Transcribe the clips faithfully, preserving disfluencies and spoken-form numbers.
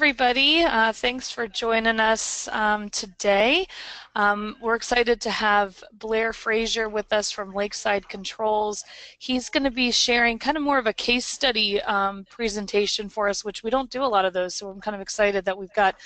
everybody. Uh, thanks for joining us um, today. Um, we're excited to have Blair Frasier with us from Lakeside Controls. He's going to be sharing kind of more of a case study um, presentation for us, which we don't do a lot of those, so I'm kind of excited that we've got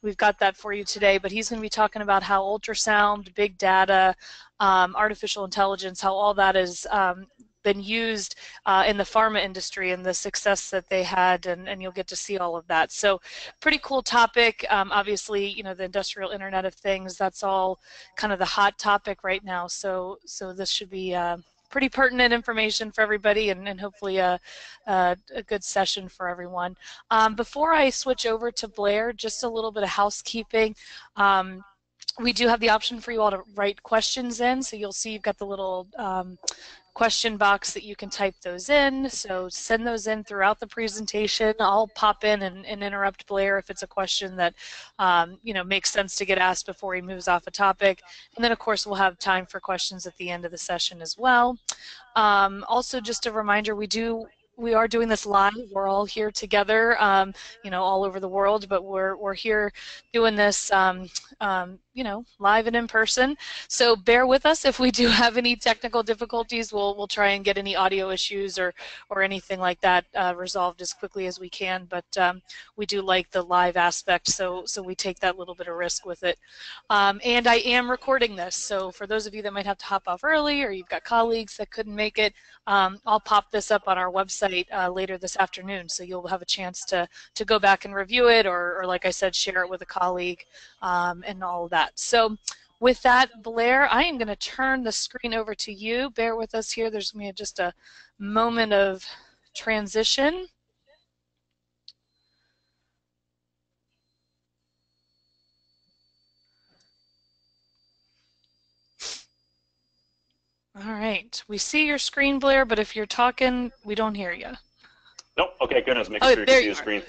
we've got that for you today. But he's going to be talking about how ultrasound, big data, um, artificial intelligence, how all that is um, been used uh, in the pharma industry and the success that they had, and, and you'll get to see all of that. So pretty cool topic. Um, obviously, you know, the industrial Internet of Things, that's all kind of the hot topic right now. So so this should be uh, pretty pertinent information for everybody, and, and hopefully a, a, a good session for everyone. Um, before I switch over to Blair, just a little bit of housekeeping. Um, we do have the option for you all to write questions in, so you'll see you've got the little um, question box that you can type those in, so send those in throughout the presentation. I'll pop in and, and interrupt Blair if it's a question that um, you know, makes sense to get asked before he moves off a topic, and then of course we'll have time for questions at the end of the session as well. Um, also, just a reminder, we do We are doing this live. We're all here together, um, you know, all over the world, but we're, we're here doing this, um, um, you know, live and in person. So bear with us if we do have any technical difficulties. We'll, we'll try and get any audio issues or, or anything like that uh, resolved as quickly as we can, but um, we do like the live aspect, so, so we take that little bit of risk with it. Um, and I am recording this, so for those of you that might have to hop off early, or you've got colleagues that couldn't make it, um, I'll pop this up on our website Uh, later this afternoon, so you'll have a chance to to go back and review it, or, or like I said, share it with a colleague um, and all of that. So with that, Blair, I am going to turn the screen over to you. Bear with us here. There's going to be just a moment of transition. All right. We see your screen, Blair, but if you're talking, we don't hear you. Nope. Okay, goodness. Making oh, sure you can see the screen.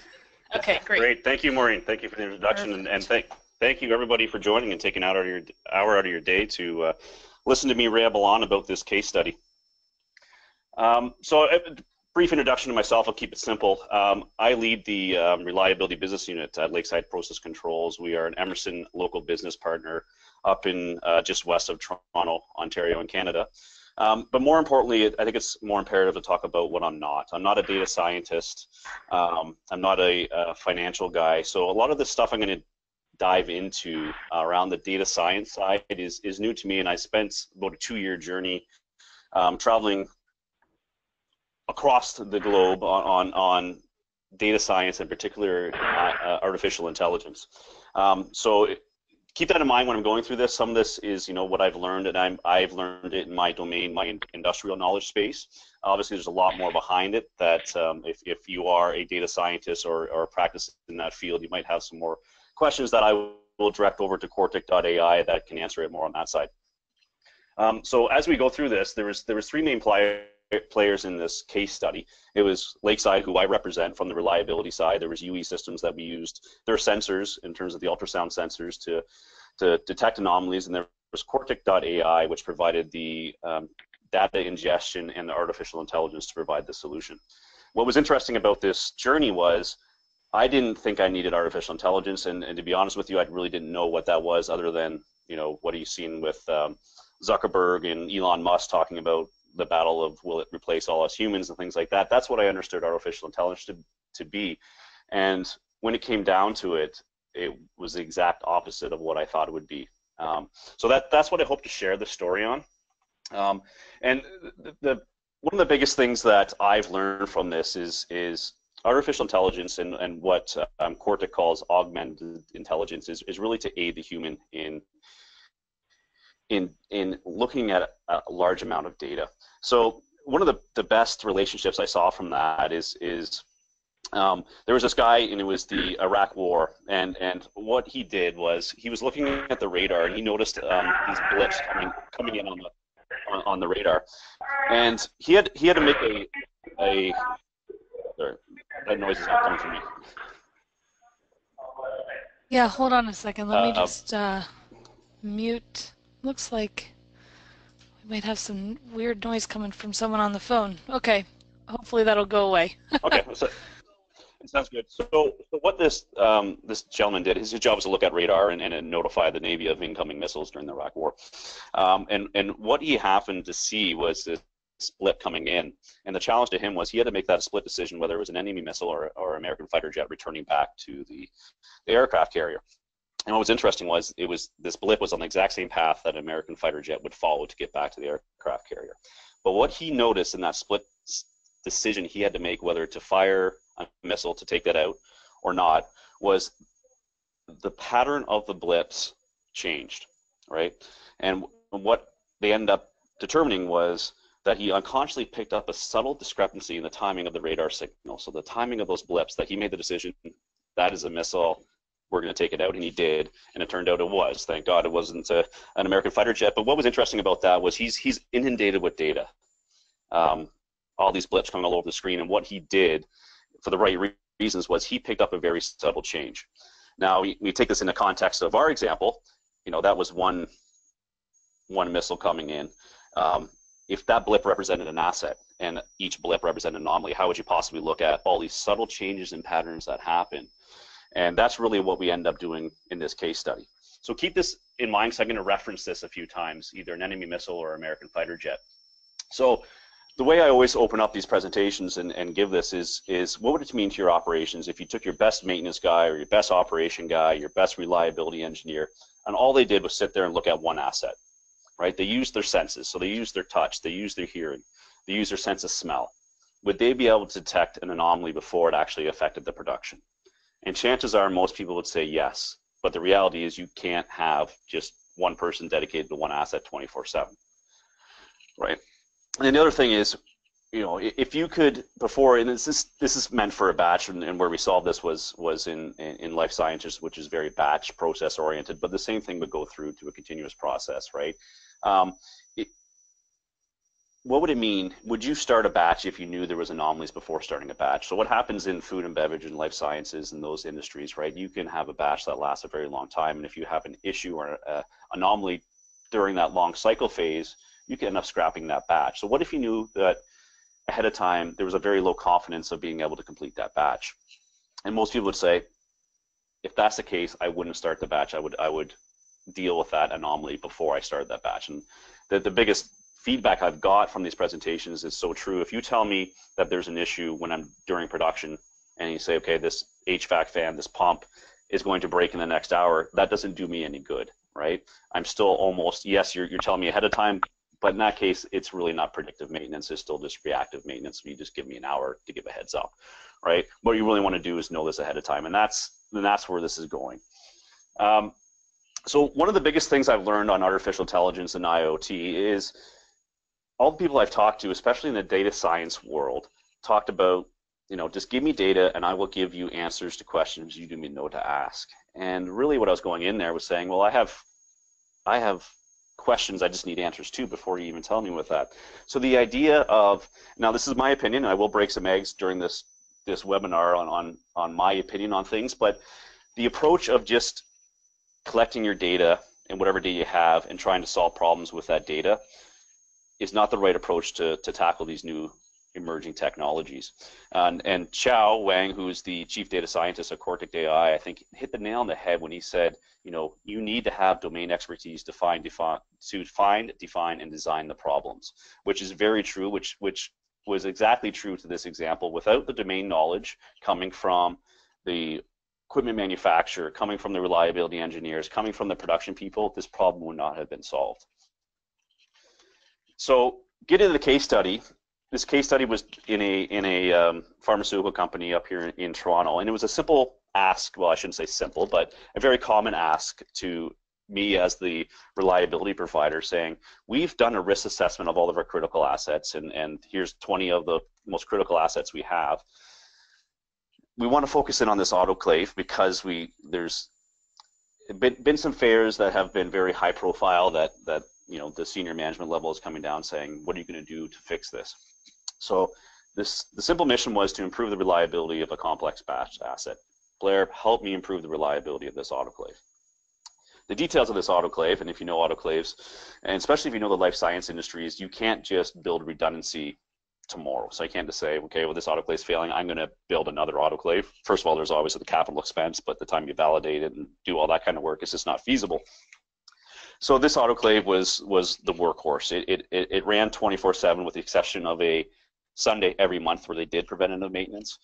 Okay, great. Great. Thank you, Maureen. Thank you for the introduction, and, and thank thank you, everybody, for joining and taking out of your hour out of your day to uh, listen to me ramble on about this case study. Um, so a brief introduction to myself. I'll keep it simple. Um, I lead the um, Reliability Business Unit at Lakeside Process Controls. We are an Emerson local business partner up in uh, just west of Toronto, Ontario, in Canada. Um, but more importantly, I think it's more imperative to talk about what I'm not. I'm not a data scientist. Um, I'm not a, a financial guy. So a lot of the stuff I'm going to dive into uh, around the data science side is, is new to me, and I spent about a two-year journey um, traveling across the globe on, on, on data science, in particular uh, artificial intelligence. Um, so it, keep that in mind when I'm going through this. Some of this is, you know, what I've learned, and I'm, I've learned it in my domain, my industrial knowledge space. Obviously, there's a lot more behind it that um, if, if you are a data scientist or, or practice in that field, you might have some more questions that I will direct over to cortic dot A I that can answer it more on that side. Um, so as we go through this, there was, there was three main players. players in this case study. It was Lakeside, who I represent from the reliability side. There was U E Systems that we used. There are sensors in terms of the ultrasound sensors to, to detect anomalies, and there was cortic dot A I, which provided the um, data ingestion and the artificial intelligence to provide the solution. What was interesting about this journey was I didn't think I needed artificial intelligence, and, and to be honest with you, I really didn't know what that was, other than, you know, what are you seeing with um, Zuckerberg and Elon Musk talking about the battle of will it replace all us humans and things like that. That's what I understood artificial intelligence to, to be. And when it came down to it, it was the exact opposite of what I thought it would be. Um, so that, that's what I hope to share the story on. Um, and the, the, one of the biggest things that I've learned from this is, is artificial intelligence and, and what um, Cortic calls augmented intelligence is, is really to aid the human in In, in looking at a large amount of data. So one of the, the best relationships I saw from that is, is um, there was this guy, and it was the Iraq War, and, and what he did was he was looking at the radar, and he noticed um, these blips coming, coming in on the, on, on the radar. And he had, he had to make a, a sorry, that noise is not coming from me. Yeah, hold on a second. Let uh, me just uh, mute. Looks like we might have some weird noise coming from someone on the phone. Okay, hopefully that'll go away. Okay, so It sounds good. So, so what this um, this gentleman did, his job was to look at radar and, and notify the Navy of incoming missiles during the Iraq War. Um, and, and what he happened to see was this split coming in. And the challenge to him was he had to make that a split decision whether it was an enemy missile or, or American fighter jet returning back to the, the aircraft carrier. And what was interesting was it was this blip was on the exact same path that an American fighter jet would follow to get back to the aircraft carrier. But what he noticed in that split decision he had to make whether to fire a missile to take that out or not was the pattern of the blips changed, right? And what they ended up determining was that he unconsciously picked up a subtle discrepancy in the timing of the radar signal. So the timing of those blips, that he made the decision, that is a missile, we're going to take it out, and he did, and it turned out it was. Thank God it wasn't a, an American fighter jet. But what was interesting about that was he's he's inundated with data, um, all these blips coming all over the screen, and what he did, for the right re reasons, was he picked up a very subtle change. Now we, we take this in the context of our example. You know, that was one one missile coming in. Um, if that blip represented an asset and each blip represented an anomaly, how would you possibly look at all these subtle changes and patterns that happen? And that's really what we end up doing in this case study. So keep this in mind, so I'm going to reference this a few times, either an enemy missile or American fighter jet. So the way I always open up these presentations and, and give this is, is what would it mean to your operations if you took your best maintenance guy or your best operation guy, your best reliability engineer, and all they did was sit there and look at one asset, right? They used their senses, so they used their touch, they used their hearing, they used their sense of smell. Would they be able to detect an anomaly before it actually affected the production? And chances are most people would say yes, but the reality is you can't have just one person dedicated to one asset twenty-four seven, right? And then the other thing is, you know, if you could before, and this is, this is meant for a batch, and, and where we solved this was was in, in, in life sciences, which is very batch process oriented, but the same thing would go through to a continuous process, right? Um, it, what would it mean? Would you start a batch if you knew there was anomalies before starting a batch? So what happens in food and beverage and life sciences and those industries, right? You can have a batch that lasts a very long time, and if you have an issue or an anomaly during that long cycle phase, you can end up scrapping that batch. So what if you knew that ahead of time there was a very low confidence of being able to complete that batch? And most people would say, if that's the case, I wouldn't start the batch. I would I would deal with that anomaly before I started that batch. And the, the biggest feedback I've got from these presentations is so true. If you tell me that there's an issue when I'm during production and you say, okay, this H V A C fan, this pump is going to break in the next hour, that doesn't do me any good, right? I'm still almost, yes, you're, you're telling me ahead of time, but in that case, it's really not predictive maintenance. It's still just reactive maintenance. You just give me an hour to give a heads up, right? What you really want to do is know this ahead of time, and that's, and that's where this is going. Um, so one of the biggest things I've learned on artificial intelligence and I O T is all the people I've talked to, especially in the data science world, talked about, you know, just give me data and I will give you answers to questions you didn't even know to ask. And really what I was going in there was saying, well, I have, I have questions I just need answers to before you even tell me with that. So the idea of, now this is my opinion, and I will break some eggs during this, this webinar on, on, on my opinion on things, but the approach of just collecting your data and whatever data you have and trying to solve problems with that data is not the right approach to, to tackle these new emerging technologies. And, and Chao Wang, who's the chief data scientist at cortic dot A I, I think hit the nail on the head when he said, you know, you need to have domain expertise to find, define, to find, define, and design the problems, which is very true, which, which was exactly true to this example. Without the domain knowledge coming from the equipment manufacturer, coming from the reliability engineers, coming from the production people, this problem would not have been solved. So get into the case study. This case study was in a in a um, pharmaceutical company up here in, in Toronto, and it was a simple ask. Well, I shouldn't say simple, but a very common ask to me as the reliability provider, saying, "We've done a risk assessment of all of our critical assets, and and here's twenty of the most critical assets we have. We want to focus in on this autoclave because we there's been been some failures that have been very high profile that that." You know, the senior management level is coming down saying, what are you going to do to fix this? So this the simple mission was to improve the reliability of a complex batch asset. Blair, help me improve the reliability of this autoclave. The details of this autoclave, and if you know autoclaves, and especially if you know the life science industries, you can't just build redundancy tomorrow. So I can't just say, okay, well, this autoclave's failing, I'm going to build another autoclave. First of all, there's always the capital expense, but the time you validate it and do all that kind of work is just not feasible. So this autoclave was was the workhorse. It it it ran twenty-four seven with the exception of a Sunday every month where they did preventative maintenance.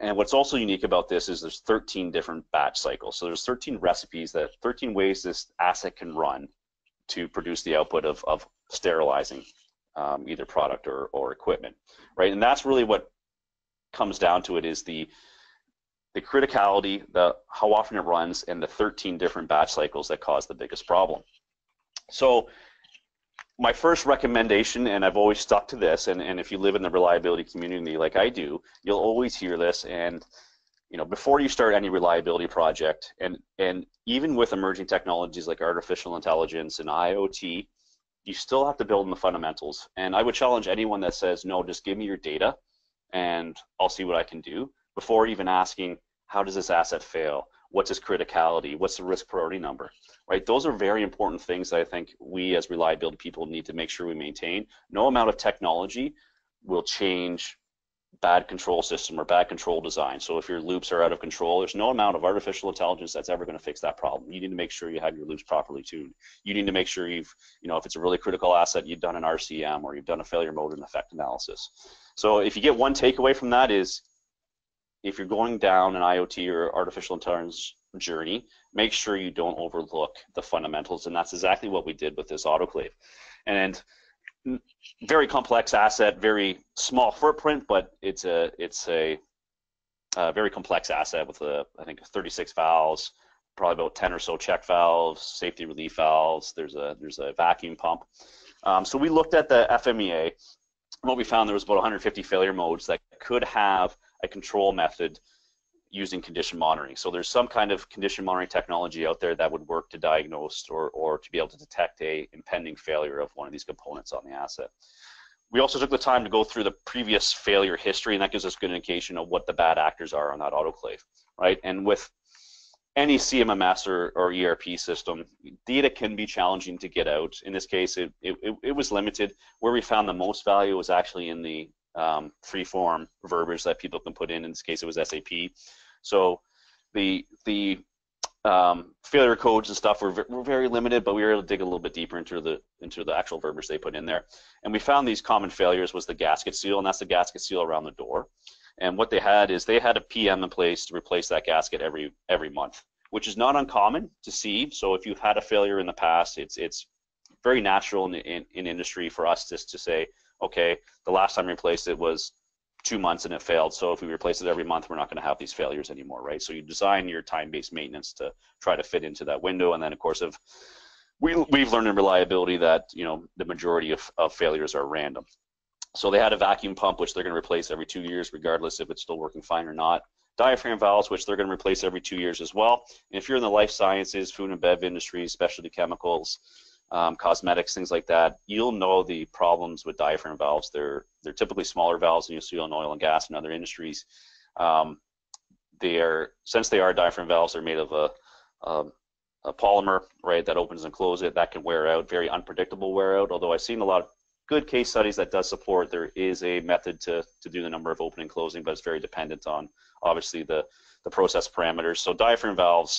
And what's also unique about this is there's thirteen different batch cycles. So there's thirteen recipes, that thirteen ways this asset can run to produce the output of, of sterilizing um, either product or, or equipment, right? And that's really what comes down to it, is the the criticality, the how often it runs, and the thirteen different batch cycles that cause the biggest problem. So my first recommendation, and I've always stuck to this, and, and if you live in the reliability community like I do, you'll always hear this. And you know, before you start any reliability project, and, and even with emerging technologies like artificial intelligence and I O T, you still have to build in the fundamentals. And I would challenge anyone that says, no, just give me your data and I'll see what I can do, before even asking, how does this asset fail? What's its criticality? What's the risk priority number? Right? Those are very important things that I think we as reliability people need to make sure we maintain. No amount of technology will change bad control system or bad control design. So if your loops are out of control, there's no amount of artificial intelligence that's ever going to fix that problem. You need to make sure you have your loops properly tuned. You need to make sure you've, you know, if it's a really critical asset, you've done an R C M or you've done a failure mode and effect analysis. So if you get one takeaway from that is, if you're going down an I O T or artificial intelligence journey, make sure you don't overlook the fundamentals, and that's exactly what we did with this autoclave. And very complex asset, very small footprint, but it's a it's a, a very complex asset with a, I think thirty-six valves, probably about ten or so check valves, safety relief valves. There's a there's a vacuum pump. Um, so we looked at the F M E A, and what we found, there was about one hundred fifty failure modes that could have a control method using condition monitoring. So there's some kind of condition monitoring technology out there that would work to diagnose or, or to be able to detect a impending failure of one of these components on the asset. We also took the time to go through the previous failure history, and that gives us good indication of what the bad actors are on that autoclave, right? And with any C M M S or, or E R P system, data can be challenging to get out. In this case, it, it, it was limited. Where we found the most value was actually in the Um, free-form verbiage that people can put in. In this case, it was S A P. So the the um, failure codes and stuff were, were very limited, but we were able to dig a little bit deeper into the into the actual verbiage they put in there. And we found these common failures was the gasket seal, and that's the gasket seal around the door. And what they had is they had a P M in place to replace that gasket every every month, which is not uncommon to see. So if you've had a failure in the past, it's it's very natural in in, in industry for us just to say, okay, the last time we replaced it was two months and it failed, so if we replace it every month, we're not going to have these failures anymore, right? So you design your time-based maintenance to try to fit into that window, and then, of course, if we, we've learned in reliability that, you know, the majority of, of failures are random. So they had a vacuum pump, which they're going to replace every two years, regardless if it's still working fine or not. Diaphragm valves, which they're going to replace every two years as well. And if you're in the life sciences, food and bev industries, specialty chemicals, Um, cosmetics, things like that, you'll know the problems with diaphragm valves. They're they're typically smaller valves than you'll see on oil and gas and other industries. Um, they are, since they are diaphragm valves, they're made of a, a, a polymer, right, that opens and closes it. That can wear out, very unpredictable wear out, although I've seen a lot of good case studies that does support there is a method to, to do the number of opening and closing, but it's very dependent on, obviously, the, the process parameters. So diaphragm valves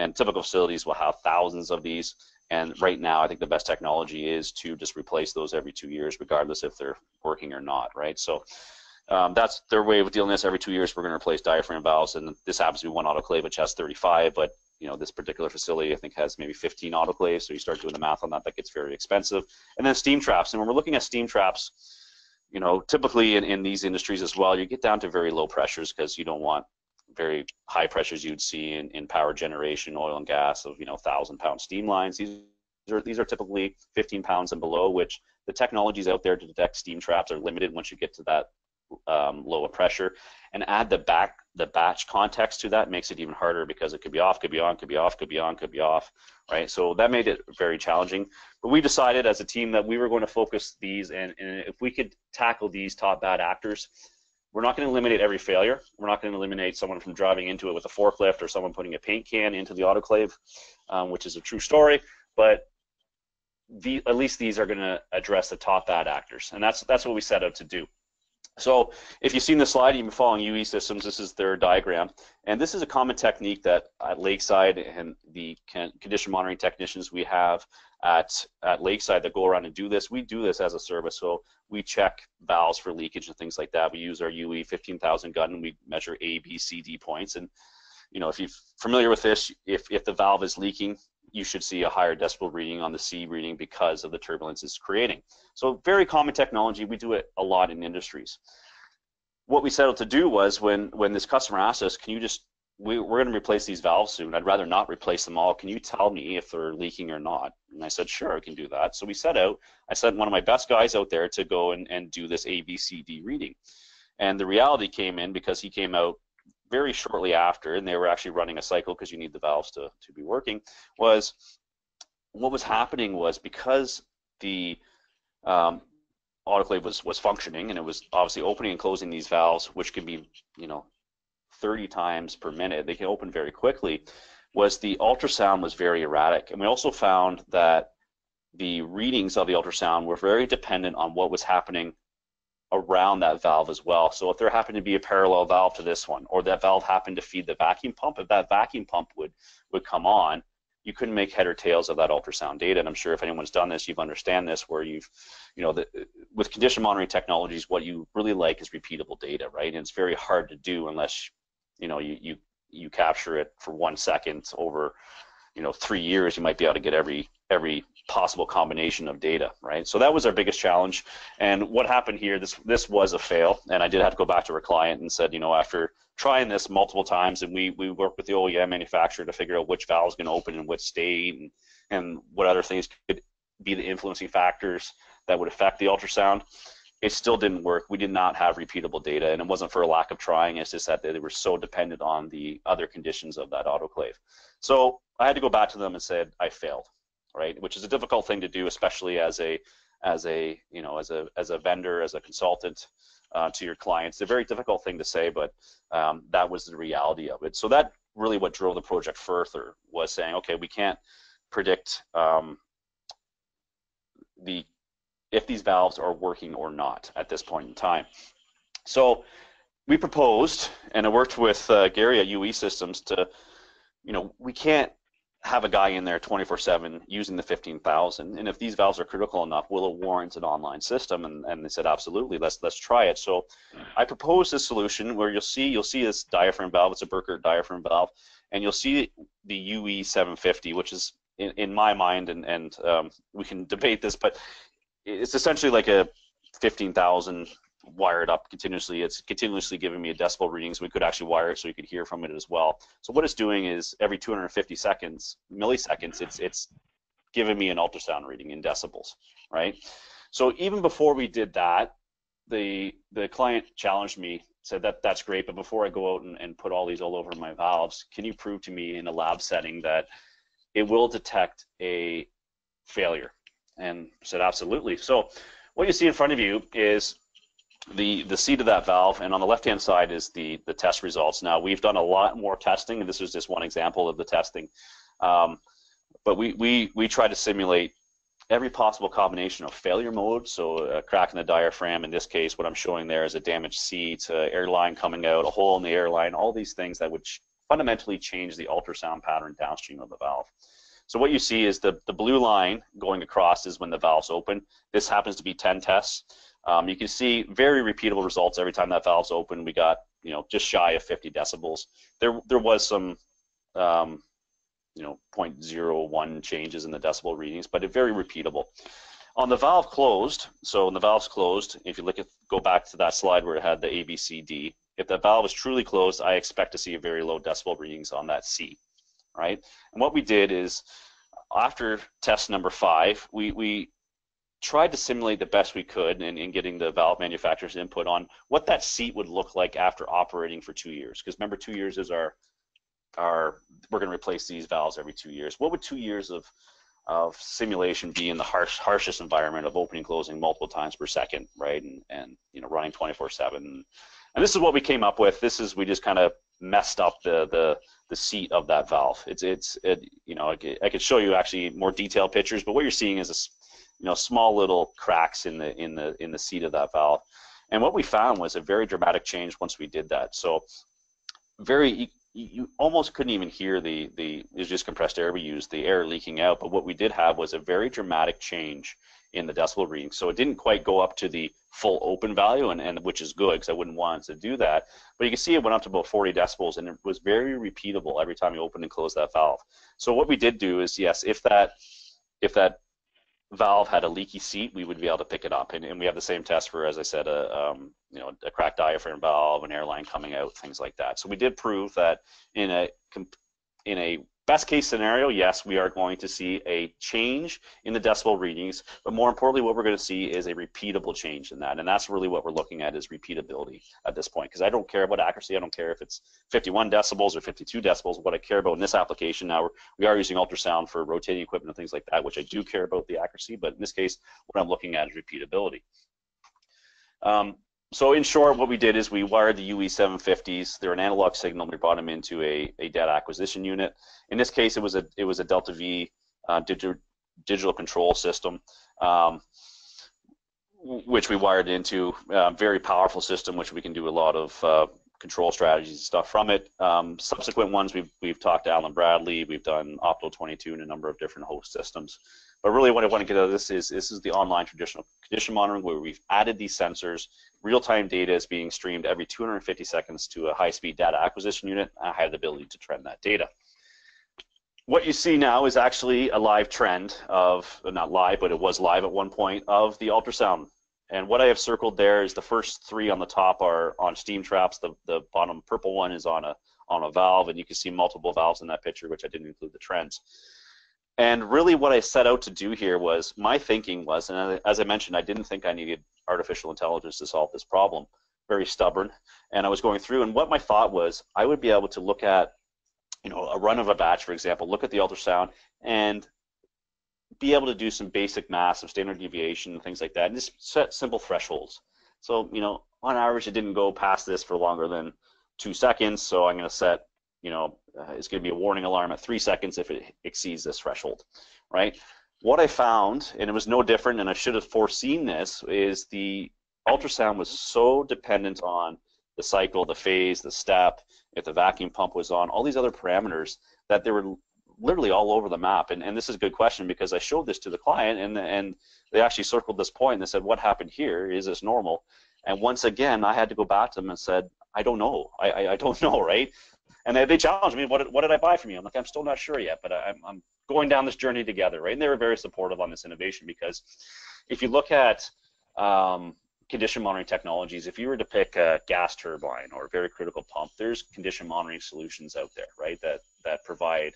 and typical facilities will have thousands of these. And right now, I think the best technology is to just replace those every two years, regardless if they're working or not, right? So um, that's their way of dealing with this. Every two years, we're going to replace diaphragm valves, and this happens to be one autoclave, which has thirty-five, but you know, this particular facility, I think, has maybe fifteen autoclaves, so you start doing the math on that, that gets very expensive. And then steam traps, and when we're looking at steam traps, you know, typically in, in these industries as well, you get down to very low pressures because you don't want very high pressures you'd see in, in power generation, oil and gas, of you know thousand pound steam lines. These are these are typically fifteen pounds and below, which the technologies out there to detect steam traps are limited once you get to that um, lower pressure. And add the back the batch context to that makes it even harder because it could be off, could be on, could be off, could be on, could be off, right? So that made it very challenging. But we decided as a team that we were going to focus these, and, and if we could tackle these top bad actors. We're not going to eliminate every failure. We're not going to eliminate someone from driving into it with a forklift or someone putting a paint can into the autoclave, um, which is a true story, but the, at least these are going to address the top bad actors, and that's that's what we set out to do. So if you've seen the slide, you've been following U E Systems, this is their diagram. And this is a common technique that at Lakeside and the condition monitoring technicians we have at, at Lakeside that go around and do this, we do this as a service. So we check valves for leakage and things like that. We use our U E fifteen thousand gun and we measure A, B, C, D points. And you know, if you're familiar with this, if, if the valve is leaking, you should see a higher decibel reading on the C reading because of the turbulence it's creating. So very common technology, we do it a lot in industries. What we settled to do was when, when this customer asked us, can you just, we, we're going to replace these valves soon, I'd rather not replace them all, can you tell me if they're leaking or not? And I said, sure, I can do that. So we set out, I sent one of my best guys out there to go and, and do this A B C D reading. And the reality came in because he came out very shortly after, and they were actually running a cycle because you need the valves to, to be working, was what was happening was because the um, autoclave was, was functioning and it was obviously opening and closing these valves, which can be, you know, thirty times per minute, they can open very quickly, was the ultrasound was very erratic. And we also found that the readings of the ultrasound were very dependent on what was happening around that valve as well. So if there happened to be a parallel valve to this one, or that valve happened to feed the vacuum pump, if that vacuum pump would, would come on, you couldn't make head or tails of that ultrasound data. And I'm sure if anyone's done this, you've understand this, where you've, you know, the, with condition monitoring technologies, what you really like is repeatable data, right? And it's very hard to do unless, you know, you, you, you capture it for one second over, you know, three years, you might be able to get every every possible combination of data, right? So that was our biggest challenge. And what happened here, this this was a fail, and I did have to go back to our client and said, you know, after trying this multiple times, and we, we worked with the O E M manufacturer to figure out which valve is going to open in what state, and, and what other things could be the influencing factors that would affect the ultrasound, it still didn't work. We did not have repeatable data, and it wasn't for a lack of trying, it's just that they were so dependent on the other conditions of that autoclave. So I had to go back to them and said, I failed, right? Which is a difficult thing to do, especially as a, as a, you know, as a, as a vendor, as a consultant uh, to your clients. It's a very difficult thing to say, but um, that was the reality of it. So that really what drove the project further was saying, okay, we can't predict um, the, if these valves are working or not at this point in time. So we proposed, and I worked with uh, Gary at U E Systems to, you know, we can't have a guy in there twenty-four seven using the fifteen thousand, and if these valves are critical enough, will it warrant an online system? And, and they said, absolutely, let's let's try it. So I proposed this solution where you'll see, you'll see this diaphragm valve, it's a Bürkert diaphragm valve, and you'll see the U E seven fifty, which is, in, in my mind, and, and um, we can debate this, but it's essentially like a fifteen thousand wired up continuously. It's continuously giving me a decibel reading, so we could actually wire it so you could hear from it as well. So what it's doing is every two hundred fifty seconds, milliseconds, it's it's giving me an ultrasound reading in decibels, right? So even before we did that, the the client challenged me, said that that's great, but before I go out and, and put all these all over my valves, can you prove to me in a lab setting that it will detect a failure? And I said, absolutely. So what you see in front of you is the the seat of that valve, and on the left hand side is the the test results. Now we've done a lot more testing, and this is just one example of the testing, um, but we we we try to simulate every possible combination of failure mode, so a crack in the diaphragm. In this case, what I'm showing there is a damaged seat, uh, airline coming out, a hole in the airline, all these things that would fundamentally change the ultrasound pattern downstream of the valve. So what you see is the the blue line going across is when the valve's open. This happens to be ten tests. Um, you can see very repeatable results every time that valve's open. We got, you know, just shy of fifty decibels. There, there was some, um, you know, zero point zero one changes in the decibel readings, but it's very repeatable. On the valve closed, so when the valve's closed, if you look at, go back to that slide where it had the A, B, C, D. If that valve is truly closed, I expect to see very low decibel readings on that C, right? And what we did is, after test number five, we we tried to simulate the best we could in, in getting the valve manufacturer's input on what that seat would look like after operating for two years. Because remember, two years is our, our we're going to replace these valves every two years. What would two years of, of simulation be in the harsh, harshest environment of opening, closing multiple times per second, right? And, and you know, running twenty-four seven. And this is what we came up with. This is, we just kind of messed up the, the the seat of that valve. It's, it's it, you know, I could show you actually more detailed pictures, but what you're seeing is a, you know, small little cracks in the in the in the seat of that valve, And what we found was a very dramatic change once we did that. So very, you, you almost couldn't even hear the, the it was just compressed air we used, the air leaking out, but what we did have was a very dramatic change in the decibel reading. So it didn't quite go up to the full open value, and, and which is good because I wouldn't want it to do that. But you can see it went up to about forty decibels, and it was very repeatable every time you opened and closed that valve. So what we did do is, yes, if that, if that valve had a leaky seat, we would be able to pick it up. And, and we have the same test for, as I said, a, um, you know, a cracked diaphragm valve, an airline coming out, things like that. So we did prove that in a, in a best case scenario, yes, we are going to see a change in the decibel readings, but more importantly, what we're going to see is a repeatable change in that, and that's really what we're looking at, is repeatability at this point, because I don't care about accuracy. I don't care if it's fifty-one decibels or fifty-two decibels. What I care about in this application now, we're, we are using ultrasound for rotating equipment and things like that, which I do care about the accuracy, but in this case, what I'm looking at is repeatability. Um, So in short, what we did is we wired the U E seven fifties. They're an analog signal. We brought them into a, a data acquisition unit. In this case, it was a it was a Delta V uh, digital digital control system, um, which we wired into a very powerful system, which we can do a lot of uh, control strategies and stuff from it. Um, subsequent ones, we've we've talked to Allen-Bradley. We've done Opto twenty-two and a number of different host systems. But really what I want to get out of this is this is the online traditional condition monitoring, where we've added these sensors. Real-time data is being streamed every two hundred fifty seconds to a high-speed data acquisition unit. I had the ability to trend that data. What you see now is actually a live trend of, not live, but it was live at one point, of the ultrasound. And what I have circled there is the first three on the top are on steam traps. The, the bottom purple one is on a, on a valve, and you can see multiple valves in that picture, which I didn't include the trends. And really what I set out to do here was, my thinking was, and as I mentioned, I didn't think I needed artificial intelligence to solve this problem, very stubborn, and I was going through, and what my thought was, I would be able to look at, you know, a run of a batch, for example, look at the ultrasound, and be able to do some basic math, some standard deviation, things like that, and just set simple thresholds. So, you know, on average, it didn't go past this for longer than two seconds, so I'm going to set, you know, uh, it's going to be a warning alarm at three seconds if it exceeds this threshold, right? What I found, and it was no different, and I should have foreseen this, is the ultrasound was so dependent on the cycle, the phase, the step, if the vacuum pump was on, all these other parameters, that they were literally all over the map. And, and this is a good question, because I showed this to the client, and, and they actually circled this point, and they said, what happened here? Is this normal? And once again, I had to go back to them and said, I don't know. I, I, I don't know, right? And they, they challenged me, what, what did I buy from you? I'm like, I'm still not sure yet, but I, I'm, I'm going down this journey together, right? And they were very supportive on this innovation, because if you look at um, condition monitoring technologies, if you were to pick a gas turbine or a very critical pump, there's condition monitoring solutions out there, right, that, that provide,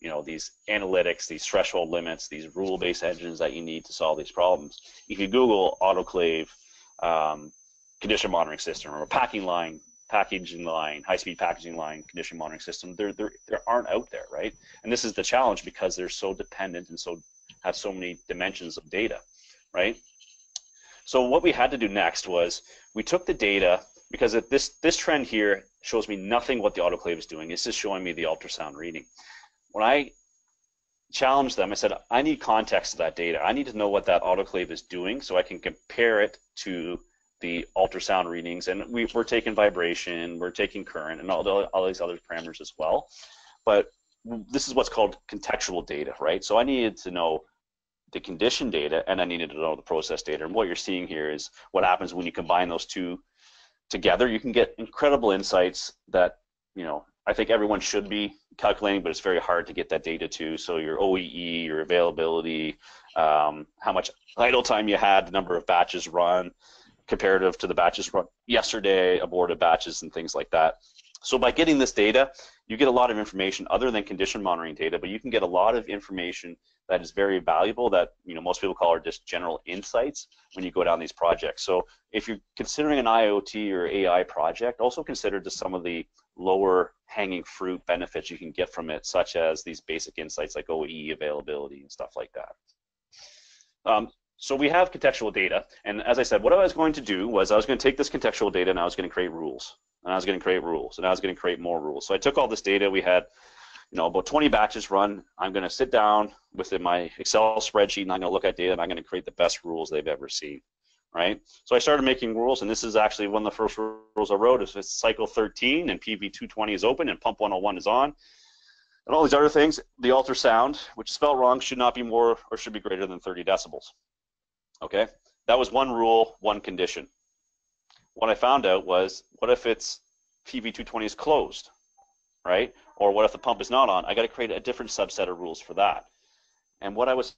you know, these analytics, these threshold limits, these rule-based engines that you need to solve these problems. If you Google autoclave um, condition monitoring system or a packing line, packaging line, high-speed packaging line, condition monitoring system, there, there, there aren't out there, right? And this is the challenge, because they're so dependent and so have so many dimensions of data, right? So what we had to do next was, we took the data, because if this, this trend here shows me nothing what the autoclave is doing. It's just showing me the ultrasound reading. When I challenged them, I said, I need context to that data. I need to know what that autoclave is doing so I can compare it to the ultrasound readings, and we, we're taking vibration, we're taking current, and all, the, all these other parameters as well. But this is what's called contextual data, right? So I needed to know the condition data, and I needed to know the process data. And what you're seeing here is what happens when you combine those two together. You can get incredible insights that, you know, I think everyone should be calculating, but it's very hard to get that data to. So your O E E, your availability, um, how much idle time you had, the number of batches run, comparative to the batches from yesterday, aborted batches, and things like that. So by getting this data, you get a lot of information other than condition monitoring data, but you can get a lot of information that is very valuable, that, you know, most people call are just general insights when you go down these projects. So if you're considering an IoT or A I project, also consider just some of the lower hanging fruit benefits you can get from it, such as these basic insights like O E E, availability, and stuff like that. Um, So we have contextual data, and as I said, what I was going to do was I was going to take this contextual data and I was going to create rules, and I was going to create rules, and I was going to create more rules. So I took all this data. We had, you know, about twenty batches run. I'm going to sit down within my Excel spreadsheet, and I'm going to look at data, and I'm going to create the best rules they've ever seen, right? So I started making rules, and this is actually one of the first rules I wrote. It's cycle thirteen, and P V two twenty is open, and pump one oh one is on, and all these other things. The ultrasound, which is spelled wrong, should not be more or should be greater than thirty decibels, okay? That was one rule, one condition. What I found out was, what if it's P V two twenty is closed, right? Or what if the pump is not on? I got to create a different subset of rules for that. And what I was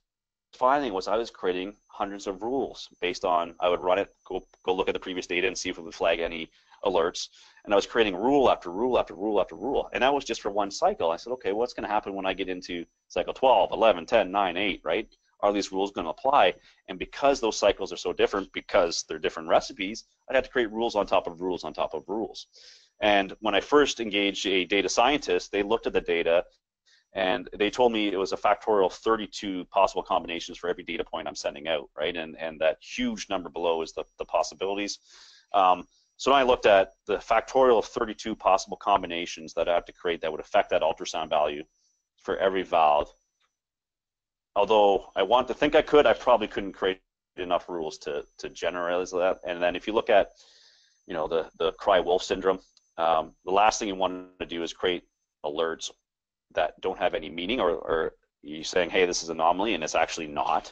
finding was I was creating hundreds of rules based on, I would run it, go, go look at the previous data and see if it would flag any alerts. And I was creating rule after rule after rule after rule. And that was just for one cycle. I said, okay, what's going to happen when I get into cycle twelve, eleven, ten, nine, eight, right? Are these rules going to apply? And because those cycles are so different, because they're different recipes, I'd have to create rules on top of rules on top of rules. And when I first engaged a data scientist, they looked at the data and they told me it was a factorial of thirty-two possible combinations for every data point I'm sending out, right? And and that huge number below is the, the possibilities. Um, so I looked at the factorial of thirty-two possible combinations that I have to create that would affect that ultrasound value for every valve. Although I want to think I could, I probably couldn't create enough rules to, to generalize that. And then if you look at, you know, the, the cry wolf syndrome, um, the last thing you want to do is create alerts that don't have any meaning, or, or you're saying, hey, this is an anomaly, and it's actually not.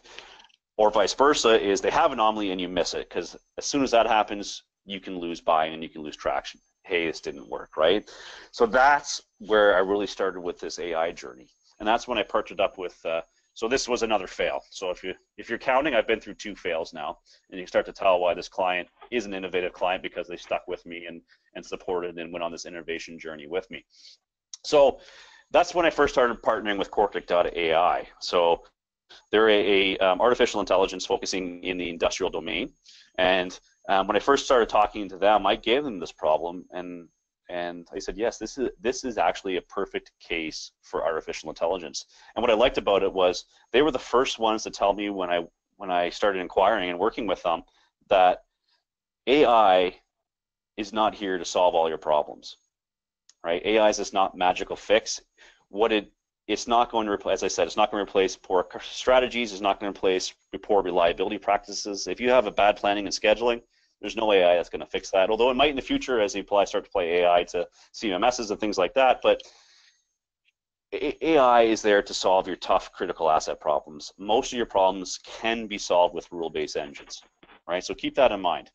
Or vice versa, is they have an anomaly and you miss it, because as soon as that happens, you can lose buy-in and you can lose traction. Hey, this didn't work, right? So that's where I really started with this A I journey. And that's when I partnered up with uh, So this was another fail. So if you if you're counting, I've been through two fails now, and you start to tell why this client is an innovative client, because they stuck with me and and supported and went on this innovation journey with me. So that's when I first started partnering with cortic dot A I. So they're a, a um, artificial intelligence focusing in the industrial domain, and um, when I first started talking to them, I gave them this problem, and and I said, yes, this is this is actually a perfect case for artificial intelligence. And what I liked about it was they were the first ones to tell me when I when I started inquiring and working with them that A I is not here to solve all your problems, right? A I is just not magical fix. What it it's not going to replace, as I said, it's not going to replace poor strategies. It's not going to replace poor reliability practices. If you have a bad planning and scheduling, there's no A I that's going to fix that, although it might in the future as they apply, start to play A I to C M Ss and things like that. But A I is there to solve your tough critical asset problems. Most of your problems can be solved with rule-based engines, right? So keep that in mind.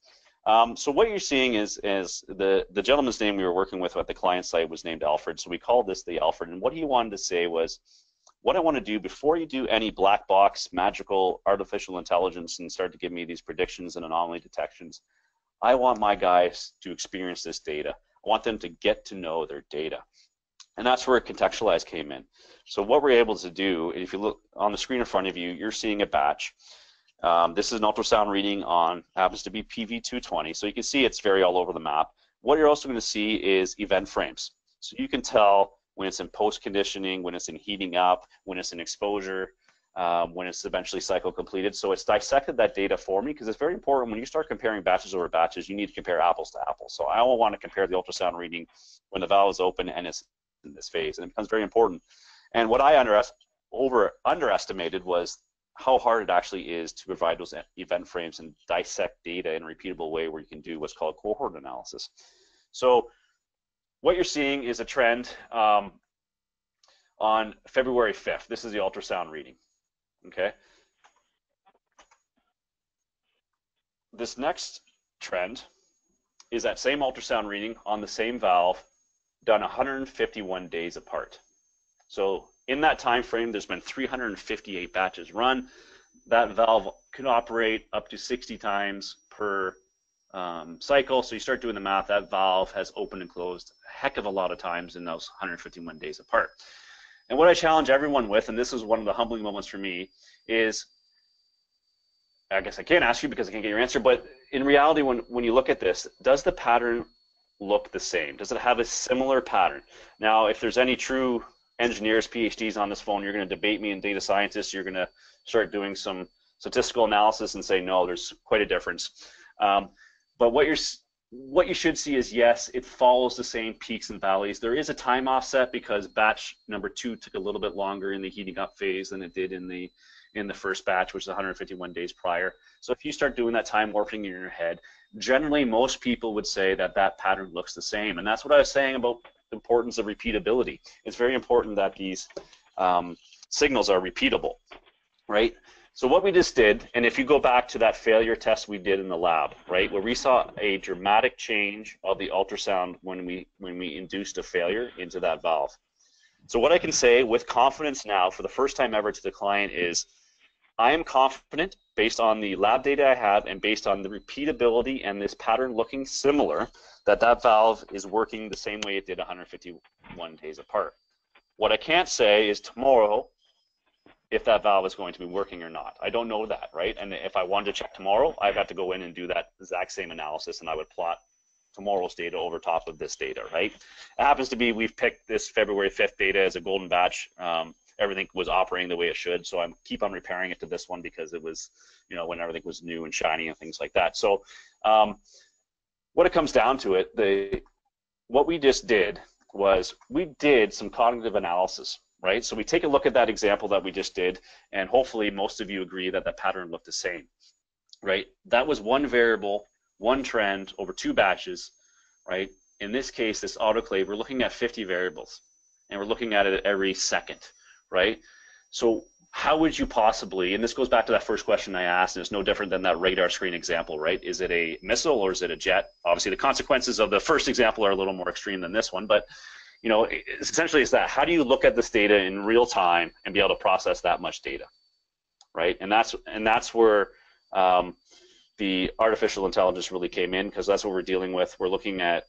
Um, so what you're seeing is, is the, the gentleman's name we were working with at the client site was named Alfred, so we called this the Alfred. And what he wanted to say was, what I want to do before you do any black box, magical, artificial intelligence and start to give me these predictions and anomaly detections, I want my guys to experience this data. I want them to get to know their data. And that's where Contextualize came in. So what we're able to do, if you look on the screen in front of you, you're seeing a batch. Um, this is an ultrasound reading on, happens to be P V two twenty, so you can see it's very all over the map. What you're also going to see is event frames. So you can tell when it's in post conditioning, when it's in heating up, when it's in exposure, um, when it's eventually cycle completed. So it's dissected that data for me, because it's very important when you start comparing batches over batches, you need to compare apples to apples. So I want to compare the ultrasound reading when the valve is open and it's in this phase, and it becomes very important. And what I under, over, underestimated was how hard it actually is to provide those event frames and dissect data in a repeatable way where you can do what's called cohort analysis. So what you're seeing is a trend um, on February fifth. This is the ultrasound reading, okay? This next trend is that same ultrasound reading on the same valve done one hundred fifty-one days apart. So in that time frame, there's been three hundred fifty-eight batches run. That valve can operate up to sixty times per Um, cycle, so you start doing the math, that valve has opened and closed a heck of a lot of times in those one hundred fifty-one days apart. And what I challenge everyone with, and this is one of the humbling moments for me, is, I guess I can't ask you because I can't get your answer, but in reality when, when you look at this, does the pattern look the same? Does it have a similar pattern? Now, if there's any true engineers, P H Ds on this phone, you're going to debate me, and data scientists, you're going to start doing some statistical analysis and say, no, there's quite a difference. Um, But what you're what you should see is, yes, it follows the same peaks and valleys. There is a time offset because batch number two took a little bit longer in the heating up phase than it did in the in the first batch, which is one hundred fifty-one days prior. So if you start doing that time warping in your head, generally most people would say that that pattern looks the same. And that's what I was saying about the importance of repeatability. It's very important that these um, signals are repeatable, right? So what we just did, and if you go back to that failure test we did in the lab, right, where we saw a dramatic change of the ultrasound when we when we induced a failure into that valve. So what I can say with confidence now for the first time ever to the client is, I am confident based on the lab data I have and based on the repeatability and this pattern looking similar that that valve is working the same way it did one hundred fifty-one days apart. What I can't say is tomorrow if that valve is going to be working or not. I don't know that, right? And if I wanted to check tomorrow, I'd have to go in and do that exact same analysis, and I would plot tomorrow's data over top of this data, right? It happens to be we've picked this February fifth data as a golden batch. Um, everything was operating the way it should, so I keep on repairing it to this one because it was, you know, when everything was new and shiny and things like that. So um, what it comes down to it, the, what we just did was we did some cognitive analysis, right? So we take a look at that example that we just did, and hopefully most of you agree that that pattern looked the same, right? That was one variable, one trend over two batches, right? In this case, this autoclave, we're looking at fifty variables, and we're looking at it every second, right? So how would you possibly, and this goes back to that first question I asked, and it's no different than that radar screen example, right? Is it a missile or is it a jet? Obviously, the consequences of the first example are a little more extreme than this one, but you know, it's essentially it's that, how do you look at this data in real time and be able to process that much data, right? And that's and that's where um, the artificial intelligence really came in, because that's what we're dealing with. We're looking at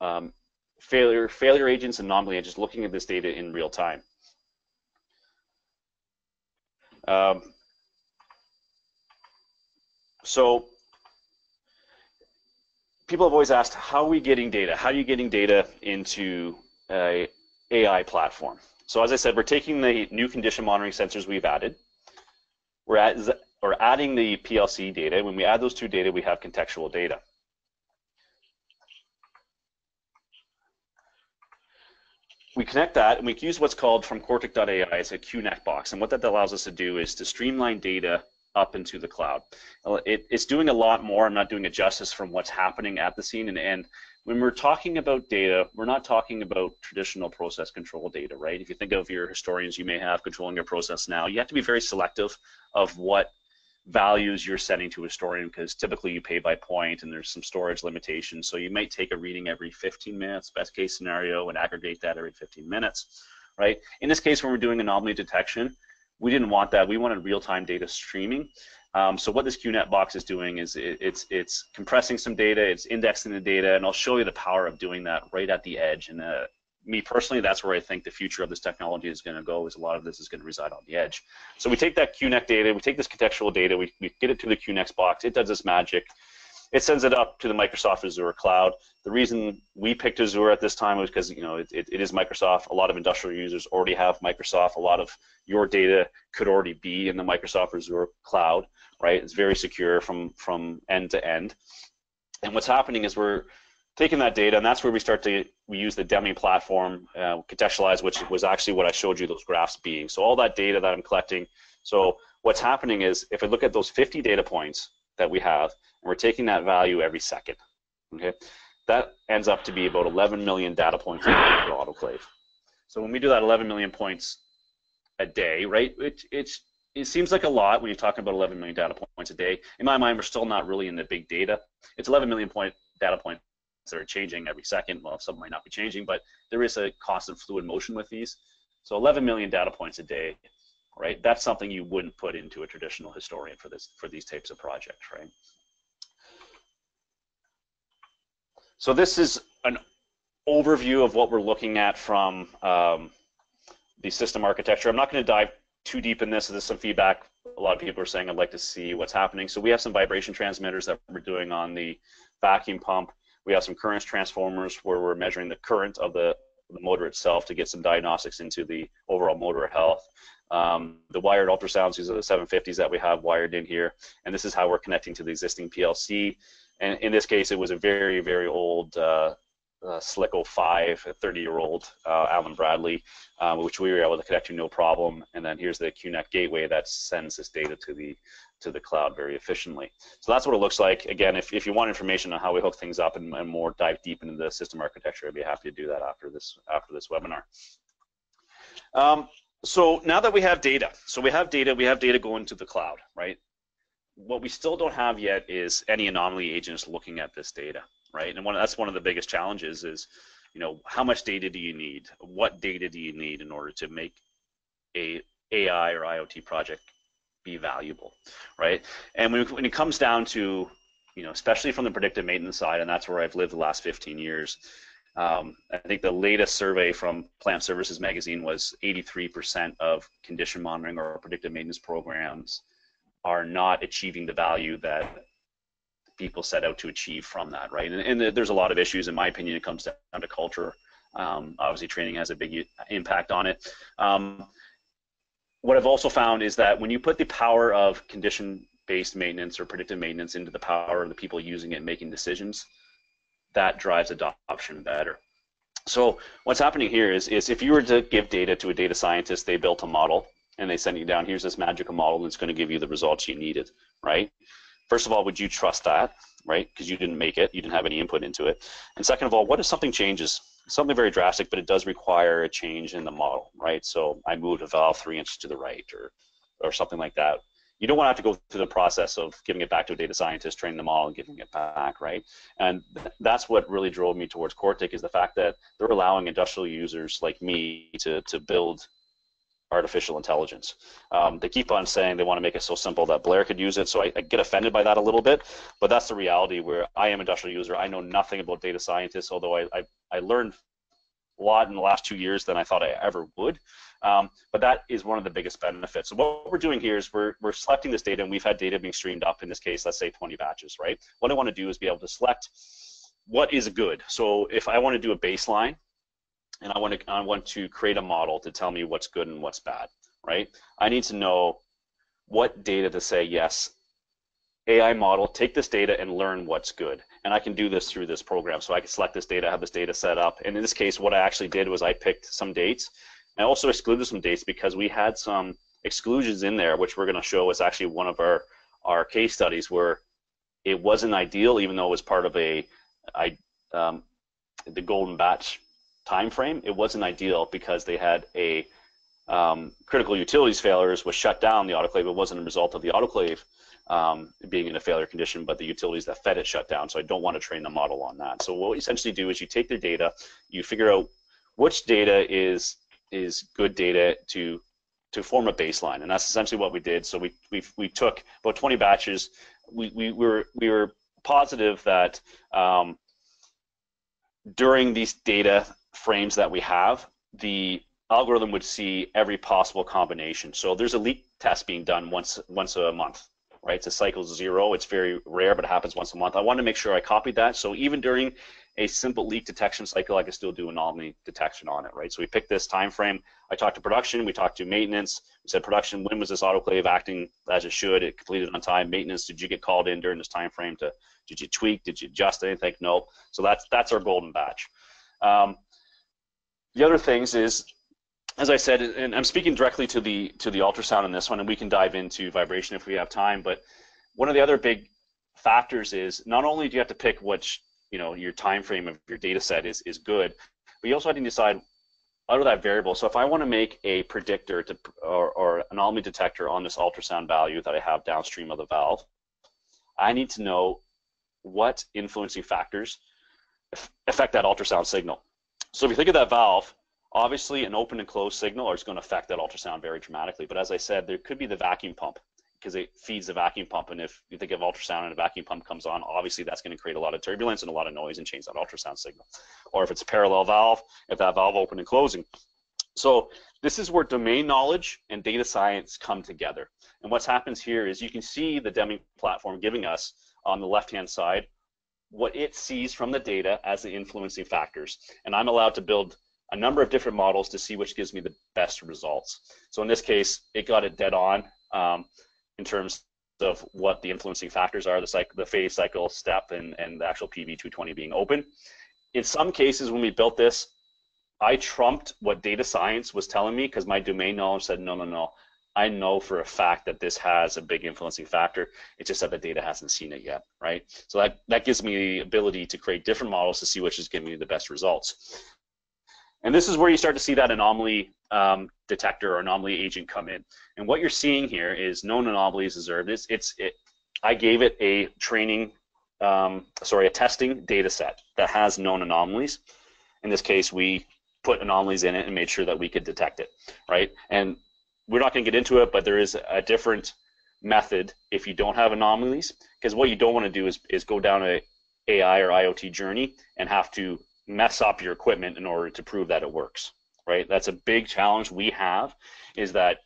um, failure failure agents and anomaly agents, looking at this data in real time. Um, so people have always asked, how are we getting data? How are you getting data into an A I platform? So as I said, we're taking the new condition monitoring sensors we've added. We're, at, we're adding the P L C data. When we add those two data, we have contextual data. We connect that, and we use what's called from cortic dot A I. It's a Q NAC box, and what that allows us to do is to streamline data up into the cloud. It, it's doing a lot more. I'm not doing it justice from what's happening at the scene. And, and when we're talking about data, we're not talking about traditional process control data, right? If you think of your historians you may have controlling your process now, you have to be very selective of what values you're sending to a historian, because typically you pay by point and there's some storage limitations. So you might take a reading every fifteen minutes, best case scenario, and aggregate that every fifteen minutes, right? In this case, when we're doing anomaly detection, we didn't want that. We wanted real-time data streaming. Um, so what this Q NAC box is doing is it, it's it's compressing some data, it's indexing the data, and I'll show you the power of doing that right at the edge. And uh, me personally, that's where I think the future of this technology is going to go, is a lot of this is going to reside on the edge. So we take that Q NAC data, we take this contextual data, we, we get it to the Q NAC box, it does this magic. It sends it up to the Microsoft Azure cloud. The reason we picked Azure at this time was because, you know, it, it, it is Microsoft. A lot of industrial users already have Microsoft. A lot of your data could already be in the Microsoft Azure cloud, right? It's very secure from, from end to end. And what's happening is we're taking that data, and that's where we start to we use the Deming platform, uh, contextualize, which was actually what I showed you those graphs being. So all that data that I'm collecting. So what's happening is if I look at those fifty data points that we have, and we're taking that value every second, okay? That ends up to be about eleven million data points in the autoclave. So when we do that eleven million points a day, right, it, it's, it seems like a lot when you're talking about eleven million data points a day. In my mind, we're still not really in the big data. It's eleven million point data points that are changing every second. Well, some might not be changing, but there is a constant fluid motion with these. So eleven million data points a day, right? That's something you wouldn't put into a traditional historian for this for these types of projects, right? So this is an overview of what we're looking at from um, the system architecture. I'm not going to dive too deep in this. There's some feedback. A lot of people are saying I'd like to see what's happening. So we have some vibration transmitters that we're doing on the vacuum pump. We have some current transformers where we're measuring the current of the, the motor itself to get some diagnostics into the overall motor health. Um, the wired ultrasounds, these are the seven fifties that we have wired in here, and this is how we're connecting to the existing P L C. And in this case, it was a very, very old uh, uh, SlickO five, a thirty-year-old uh, Allen-Bradley, uh, which we were able to connect to no problem. And then here's the Q NET gateway that sends this data to the to the cloud very efficiently. So that's what it looks like. Again, if, if you want information on how we hook things up and, and more dive deep into the system architecture, I'd be happy to do that after this after this webinar. Um, so now that we have data, so we have data, we have data going to the cloud, right? What we still don't have yet is any anomaly agents looking at this data, right? And one, that's one of the biggest challenges is, you know, how much data do you need? What data do you need in order to make a AI or IoT project be valuable, right? And when, when it comes down to, you know, especially from the predictive maintenance side, and that's where I've lived the last fifteen years, um, I think the latest survey from Plant Services Magazine was eighty-three percent of condition monitoring or predictive maintenance programs are not achieving the value that people set out to achieve from that, right? And, and there's a lot of issues, in my opinion, it comes down to culture. Um, obviously, training has a big impact on it. Um, what I've also found is that when you put the power of condition-based maintenance or predictive maintenance into the power of the people using it and making decisions, that drives adoption better. So what's happening here is, is if you were to give data to a data scientist, they built a model, and they send you down, here's this magical model that's going to give you the results you needed, right? First of all, would you trust that, right? Because you didn't make it, you didn't have any input into it. And second of all, what if something changes? Something very drastic, but it does require a change in the model, right? So I moved a valve three inches to the right or, or something like that. You don't want to have to go through the process of giving it back to a data scientist, training them all, and giving it back, right? And that's what really drove me towards Cortic, is the fact that they're allowing industrial users like me to, to build artificial intelligence. Um, they keep on saying they want to make it so simple that Blair could use it, so I, I get offended by that a little bit, but that's the reality where I am an industrial user. I know nothing about data scientists, although I, I, I learned a lot in the last two years than I thought I ever would, um, but that is one of the biggest benefits. So what we're doing here is we're, we're selecting this data, and we've had data being streamed up, in this case, let's say twenty batches, right? What I want to do is be able to select what is good. So if I want to do a baseline, and I want to I want to create a model to tell me what's good and what's bad, right? I need to know what data to say, yes, A I model, take this data and learn what's good. And I can do this through this program. So I can select this data, have this data set up. And in this case, what I actually did was I picked some dates. I also excluded some dates because we had some exclusions in there, which we're going to show is actually one of our, our case studies where it wasn't ideal, even though it was part of a I, um, the golden batch time frame. It wasn't ideal because they had a um, critical utilities failures was shut down the autoclave. It wasn't a result of the autoclave um, being in a failure condition, but the utilities that fed it shut down, so I don't want to train the model on that. So what we essentially do is you take the data, you figure out which data is is good data to to form a baseline, and that's essentially what we did. So we we, we took about twenty batches. We, we, we, were, we were positive that um, during these data frames that we have, the algorithm would see every possible combination. So there's a leak test being done once once a month, right? It's a cycle zero. It's very rare, but it happens once a month. I want to make sure I copied that. So even during a simple leak detection cycle, I can still do anomaly detection on it, right? So we picked this time frame. I talked to production. We talked to maintenance. We said, production, when was this autoclave acting as it should? It completed on time. Maintenance, did you get called in during this time frame? To, did you tweak? Did you adjust anything? Nope. So that's that's our golden batch. Um, The other things is, as I said, and I'm speaking directly to the to the ultrasound in this one, and we can dive into vibration if we have time, but one of the other big factors is not only do you have to pick which, you know, your time frame of your data set is, is good, but you also have to decide out of that variable. So if I want to make a predictor to, or, or anomaly detector on this ultrasound value that I have downstream of the valve, I need to know what influencing factors affect that ultrasound signal. So if you think of that valve, obviously an open and closed signal is going to affect that ultrasound very dramatically. But as I said, there could be the vacuum pump because it feeds the vacuum pump. And if you think of ultrasound and a vacuum pump comes on, obviously that's going to create a lot of turbulence and a lot of noise and change that ultrasound signal. Or if it's a parallel valve, if that valve open and closing. So this is where domain knowledge and data science come together. And what happens here is you can see the Deming platform giving us on the left-hand side what it sees from the data as the influencing factors. And I'm allowed to build a number of different models to see which gives me the best results. So in this case, it got it dead on um, in terms of what the influencing factors are, the, cycle, the phase cycle step, and, and the actual P V two twenty being open. In some cases, when we built this, I trumped what data science was telling me because my domain knowledge said, no, no, no. I know for a fact that this has a big influencing factor. It's just that the data hasn't seen it yet, right? So that, that gives me the ability to create different models to see which is giving me the best results. And this is where you start to see that anomaly um, detector or anomaly agent come in. And what you're seeing here is known anomalies observed. It's, it's, it, I gave it a training, um, sorry, a testing data set that has known anomalies. In this case, we put anomalies in it and made sure that we could detect it, right? And we're not going to get into it, but there is a different method if you don't have anomalies, because what you don't want to do is, is go down a AI or IoT journey and have to mess up your equipment in order to prove that it works, right? That's a big challenge we have, is that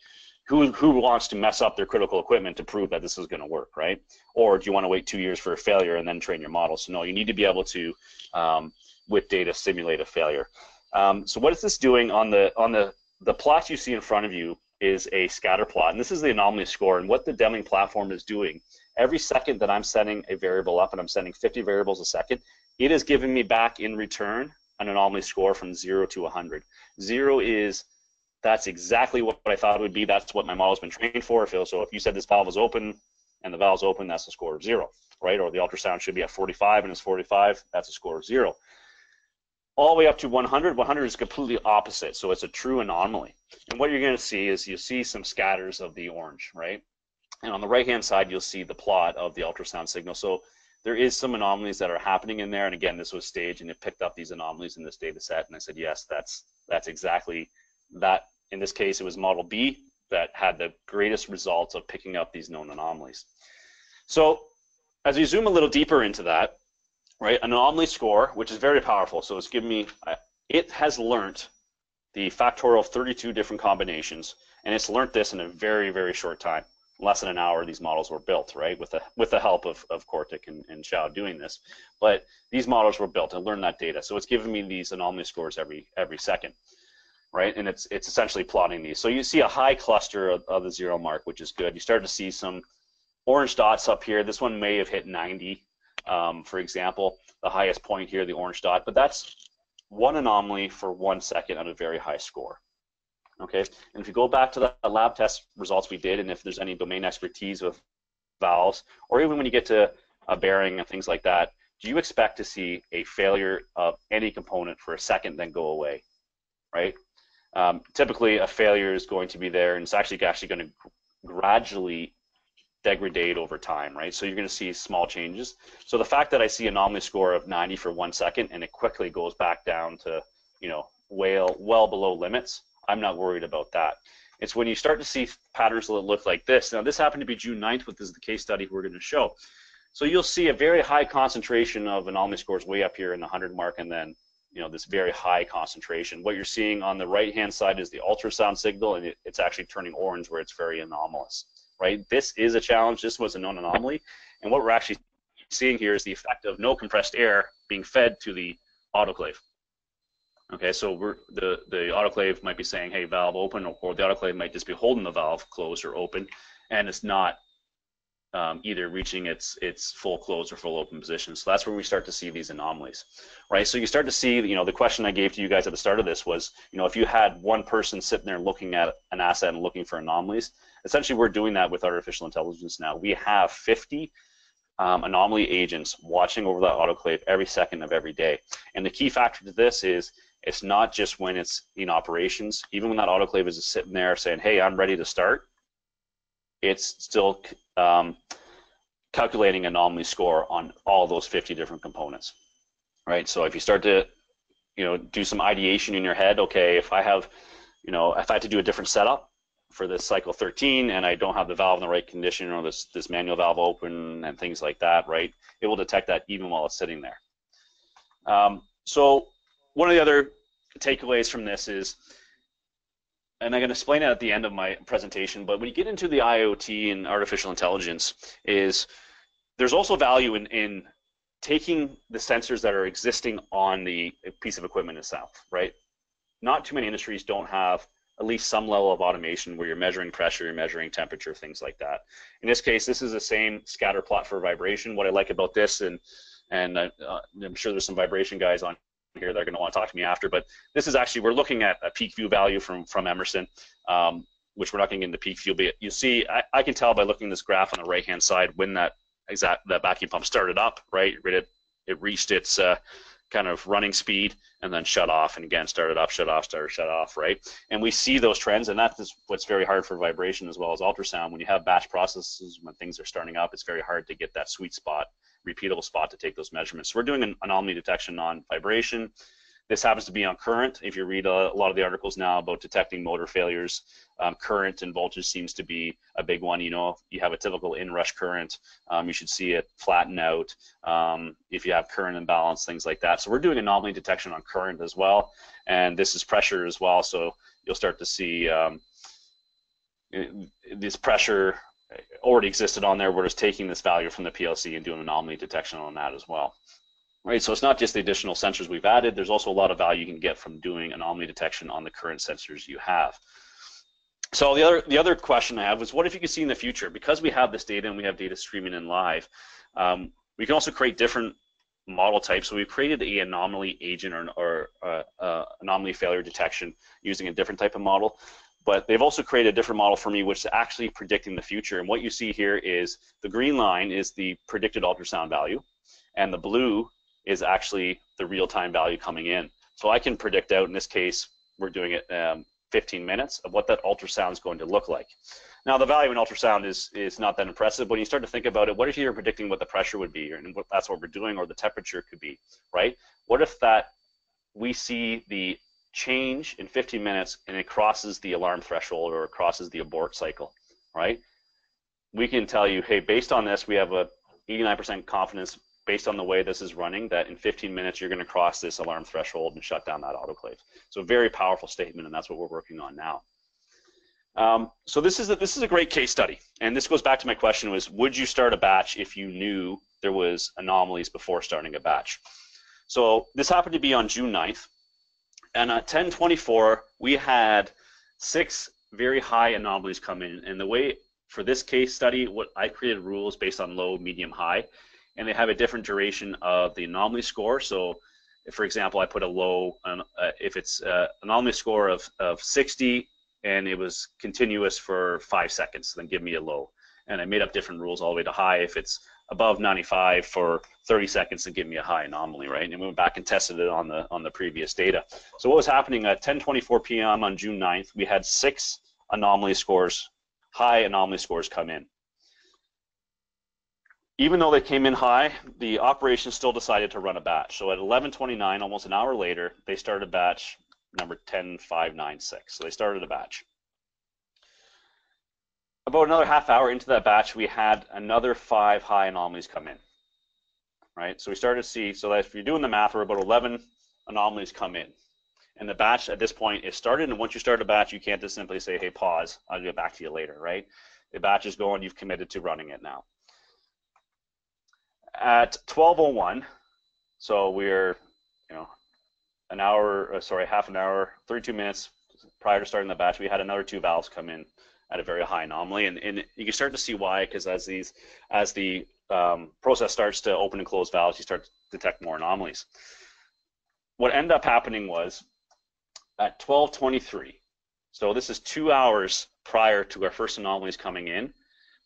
who, who wants to mess up their critical equipment to prove that this is going to work, right? Or do you want to wait two years for a failure and then train your model? So no, you need to be able to, um, with data, simulate a failure. Um, so what is this doing on the, on the, the plot you see in front of you is a scatter plot, and this is the anomaly score. And what the Deming platform is doing, every second that I'm sending a variable up, and I'm sending fifty variables a second, it is giving me back in return an anomaly score from zero to one hundred. Zero is, that's exactly what I thought it would be, that's what my model's been trained for. So if you said this valve is open, and the valve's open, that's a score of zero, right? Or the ultrasound should be at forty-five, and it's forty-five, that's a score of zero. All the way up to one hundred, one hundred is completely opposite, so it's a true anomaly. And what you're going to see is you'll see some scatters of the orange, right? And on the right-hand side, you'll see the plot of the ultrasound signal. So there is some anomalies that are happening in there, and again, this was staged, and it picked up these anomalies in this data set, and I said, yes, that's, that's exactly that. In this case, it was model B that had the greatest results of picking up these known anomalies. So as we zoom a little deeper into that, right, anomaly score, which is very powerful. So it's giving me, it has learnt the factorial of thirty-two different combinations, and it's learnt this in a very, very short time. Less than an hour, these models were built, right, with the with the help of, of Cortic and, and Chao doing this. But these models were built and learned that data. So it's giving me these anomaly scores every every second, right? And it's it's essentially plotting these. So you see a high cluster of, of the zero mark, which is good. You start to see some orange dots up here. This one may have hit ninety. Um, for example, the highest point here, the orange dot, but that's one anomaly for one second on a very high score. Okay, and if you go back to the lab test results we did, and if there's any domain expertise with valves, or even when you get to a bearing and things like that, do you expect to see a failure of any component for a second then go away, right? Um, typically, a failure is going to be there, and it's actually actually going to gradually degrade over time, right? So you're going to see small changes. So the fact that I see anomaly score of ninety for one second and it quickly goes back down to, you know, well, well below limits, I'm not worried about that. It's when you start to see patterns that look like this. Now, this happened to be June ninth, but this is the case study we're going to show. So you'll see a very high concentration of anomaly scores way up here in the one hundred mark, and then, you know, this very high concentration. What you're seeing on the right-hand side is the ultrasound signal, and it, it's actually turning orange where it's very anomalous. Right? This is a challenge. This was a known anomaly. And what we're actually seeing here is the effect of no compressed air being fed to the autoclave. Okay, so we're, the, the autoclave might be saying, hey, valve open, or, or the autoclave might just be holding the valve closed or open, and it's not um, either reaching its, its full closed or full open position. So that's where we start to see these anomalies, right? So you start to see, you know, the question I gave to you guys at the start of this was, you know, if you had one person sitting there looking at an asset and looking for anomalies, essentially, we're doing that with artificial intelligence now. We have fifty um, anomaly agents watching over that autoclave every second of every day. And the key factor to this is it's not just when it's in operations. Even when that autoclave is sitting there saying, hey, I'm ready to start, it's still um, calculating anomaly score on all those fifty different components, right? So if you start to, you know, do some ideation in your head, okay, if I have, you know, if I had to do a different setup for this cycle thirteen, and I don't have the valve in the right condition, or this, this manual valve open and things like that, right? It will detect that even while it's sitting there. Um, so one of the other takeaways from this is, and I'm going to explain it at the end of my presentation, but when you get into the IoT and artificial intelligence, is there's also value in, in taking the sensors that are existing on the piece of equipment itself, right? Not too many industries don't have at least some level of automation where you're measuring pressure, you're measuring temperature, things like that. In this case, this is the same scatter plot for vibration. What I like about this, and and I, uh, I'm sure there's some vibration guys on here that are going to want to talk to me after, but this is actually, we're looking at a peak view value from, from Emerson, um, which we're not going to get into peak view, but you see, I, I can tell by looking at this graph on the right-hand side when that exact that vacuum pump started up, right? It, it reached its uh, kind of running speed and then shut off, and again, started up, shut off, started, shut off, right? And we see those trends, and that's what's very hard for vibration as well as ultrasound. When you have batch processes, when things are starting up, it's very hard to get that sweet spot, repeatable spot to take those measurements. So we're doing an anomaly detection on vibration. This happens to be on current. If you read a, a lot of the articles now about detecting motor failures, um, current and voltage seems to be a big one. You know, if you have a typical inrush current, um, you should see it flatten out. Um, if you have current imbalance, things like that. So we're doing anomaly detection on current as well, and this is pressure as well. So you'll start to see um, this pressure already existed on there. We're just taking this value from the P L C and doing anomaly detection on that as well. Right, so it's not just the additional sensors we've added, there's also a lot of value you can get from doing anomaly detection on the current sensors you have. So the other the other question I have was, what if you could see in the future? Because we have this data and we have data streaming in live, um, we can also create different model types. So we've created an anomaly agent or, or uh, uh, anomaly failure detection using a different type of model. But they've also created a different model for me, which is actually predicting the future. And what you see here is the green line is the predicted ultrasound value, and the blue is actually the real-time value coming in. So I can predict out, in this case, we're doing it um, fifteen minutes of what that ultrasound is going to look like. Now, the value in ultrasound is, is not that impressive, but when you start to think about it, what if you're predicting what the pressure would be, and what, that's what we're doing, or the temperature could be, right? What if that we see the change in fifteen minutes and it crosses the alarm threshold or crosses the abort cycle, right? We can tell you, hey, based on this, we have a eighty-nine percent confidence based on the way this is running, that in fifteen minutes you're going to cross this alarm threshold and shut down that autoclave. So a very powerful statement, and that's what we're working on now. Um, so this is a, this is a great case study, and this goes back to my question: was would you start a batch if you knew there was anomalies before starting a batch? So this happened to be on June ninth, and at ten twenty-four we had six very high anomalies come in, and the way for this case study, what I created rules based on low, medium, high. And they have a different duration of the anomaly score. So, if, for example, I put a low, um, uh, if it's an uh, anomaly score of, of sixty and it was continuous for five seconds, then give me a low. And I made up different rules all the way to high. If it's above ninety-five for thirty seconds, then give me a high anomaly, right? And we went back and tested it on the on the previous data. So what was happening at ten twenty-four p m on June ninth, we had six anomaly scores, high anomaly scores come in. Even though they came in high, the operation still decided to run a batch. So at eleven twenty-nine, almost an hour later, they started batch number ten five ninety-six. So they started a batch. About another half hour into that batch, we had another five high anomalies come in, right? So we started to see, so that if you're doing the math, we're about eleven anomalies come in. And the batch at this point is started, and once you start a batch, you can't just simply say, hey, pause, I'll get back to you later, right? The batch is going, you've committed to running it now. At twelve oh one, so we're, you know, an hour, sorry, half an hour, thirty-two minutes prior to starting the batch, we had another two valves come in at a very high anomaly, and, and you can start to see why, because as these, as the um, process starts to open and close valves, you start to detect more anomalies. What ended up happening was at twelve twenty-three, so this is two hours prior to our first anomalies coming in,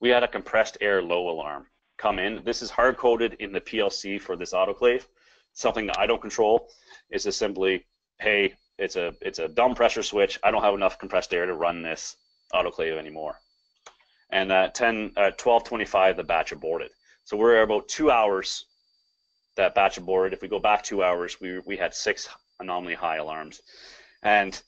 we had a compressed air low alarm come in. This is hard-coded in the P L C for this autoclave. Something that I don't control is just simply, hey, it's a it's a dumb pressure switch. I don't have enough compressed air to run this autoclave anymore. And at twelve twenty-five, the batch aborted. So we're about two hours that batch aborted. If we go back two hours, we we had six anomaly high alarms. And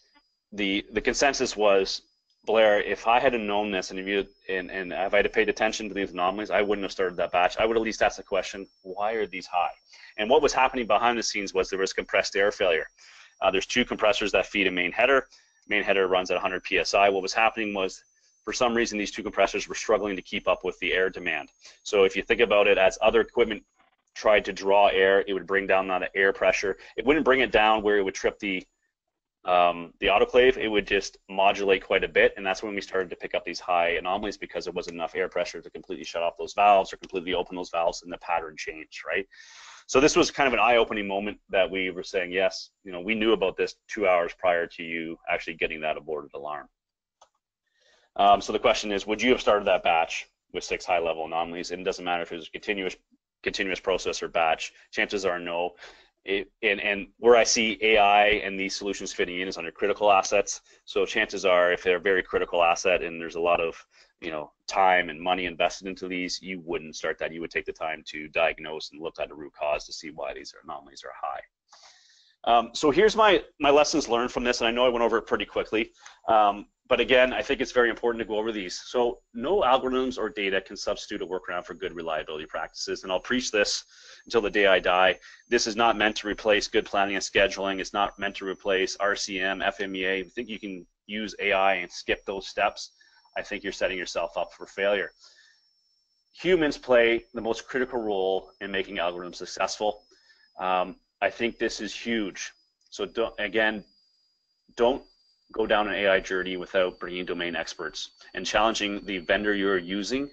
the the consensus was, Blair, if I had known this, and if you and, and if I had paid attention to these anomalies, I wouldn't have started that batch. I would at least ask the question, why are these high? And what was happening behind the scenes was there was compressed air failure. Uh, there's two compressors that feed a main header. Main header runs at one hundred P S I. What was happening was, for some reason, these two compressors were struggling to keep up with the air demand. So if you think about it, as other equipment tried to draw air, it would bring down that air pressure. It wouldn't bring it down where it would trip the Um, the autoclave, it would just modulate quite a bit, and that's when we started to pick up these high anomalies because there wasn't enough air pressure to completely shut off those valves or completely open those valves, and the pattern changed, right? So this was kind of an eye-opening moment that we were saying, yes, you know, we knew about this two hours prior to you actually getting that aborted alarm. Um, so the question is, would you have started that batch with six high-level anomalies? And it doesn't matter if it was a continuous, continuous process or batch. Chances are no. It, and, and where I see A I and these solutions fitting in is under critical assets. So chances are, if they're a very critical asset and there's a lot of, you know, time and money invested into these, you wouldn't start that. You would take the time to diagnose and look at the root cause to see why these anomalies are high. Um, so here's my, my lessons learned from this, and I know I went over it pretty quickly. Um, but again, I think it's very important to go over these. So no algorithms or data can substitute a workaround for good reliability practices, and I'll preach this until the day I die. This is not meant to replace good planning and scheduling. It's not meant to replace R C M, F M E A. I think you can use A I and skip those steps. I think you're setting yourself up for failure. Humans play the most critical role in making algorithms successful. Um, I think this is huge. So don't, again, don't go down an A I journey without bringing domain experts and challenging the vendor you're using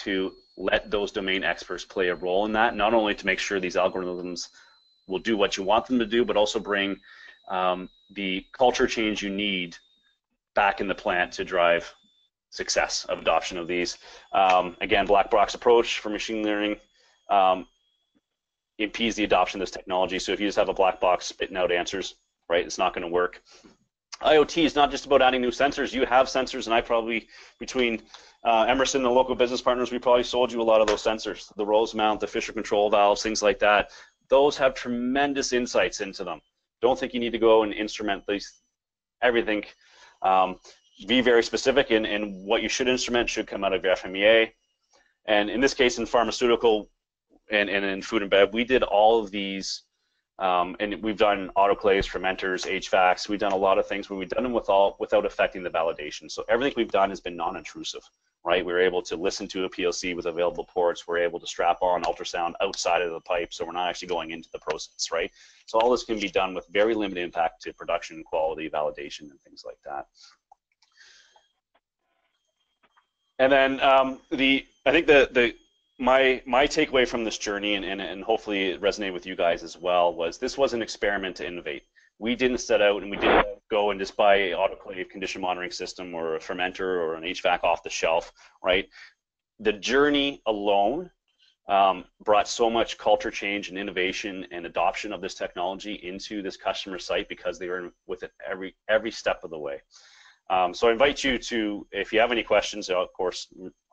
to let those domain experts play a role in that, not only to make sure these algorithms will do what you want them to do, but also bring um, the culture change you need back in the plant to drive success of adoption of these. Um, again, black box approach for machine learning um, impedes the adoption of this technology. So if you just have a black box spitting out answers, right, it's not going to work. IoT is not just about adding new sensors. You have sensors, and I probably, between uh, Emerson and the local business partners, we probably sold you a lot of those sensors, the Rosemount, the Fisher control valves, things like that. Those have tremendous insights into them. Don't think you need to go and instrument these, everything. Um, be very specific in, in what you should instrument should come out of your F M E A. And in this case, in pharmaceutical and, and in food and bev, we did all of these. Um, and we've done autoclaves, fermenters, H V A Cs. We've done a lot of things where we've done them with all, without affecting the validation. So everything we've done has been non-intrusive, right? We're able to listen to a P L C with available ports. We're able to strap on ultrasound outside of the pipe, so we're not actually going into the process, right? So all this can be done with very limited impact to production, quality, validation, and things like that. And then um, the I think the the My my takeaway from this journey, and, and, and hopefully it resonated with you guys as well, was this was an experiment to innovate. We didn't set out and we didn't go and just buy an autoclave condition monitoring system or a fermenter or an H V A C off the shelf, right? The journey alone um, brought so much culture change and innovation and adoption of this technology into this customer site because they were with it every, every step of the way. Um, so I invite you to, if you have any questions, of course,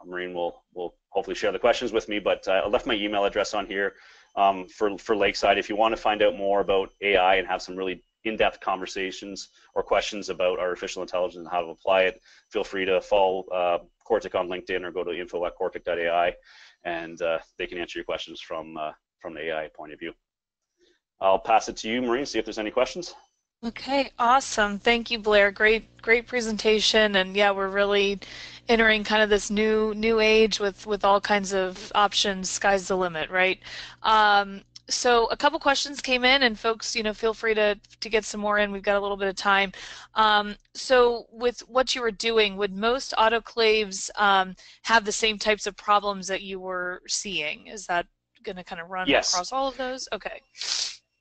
Maureen will, will hopefully share the questions with me, but uh, I left my email address on here um, for, for Lakeside. If you want to find out more about A I and have some really in-depth conversations or questions about artificial intelligence and how to apply it, feel free to follow uh, Cortic on LinkedIn or go to info at cortic dot A I, and uh, they can answer your questions from, uh, from the A I point of view. I'll pass it to you, Maureen, see if there's any questions. Okay, awesome. Thank you, Blair. Great, great presentation. And yeah, we're really entering kind of this new new age with with all kinds of options. Sky's the limit, right? Um, so a couple questions came in, and folks, you know, feel free to to get some more in. We've got a little bit of time. Um, so with what you were doing, would most autoclaves um, have the same types of problems that you were seeing? Is that going to kind of run yes. across all of those? Okay.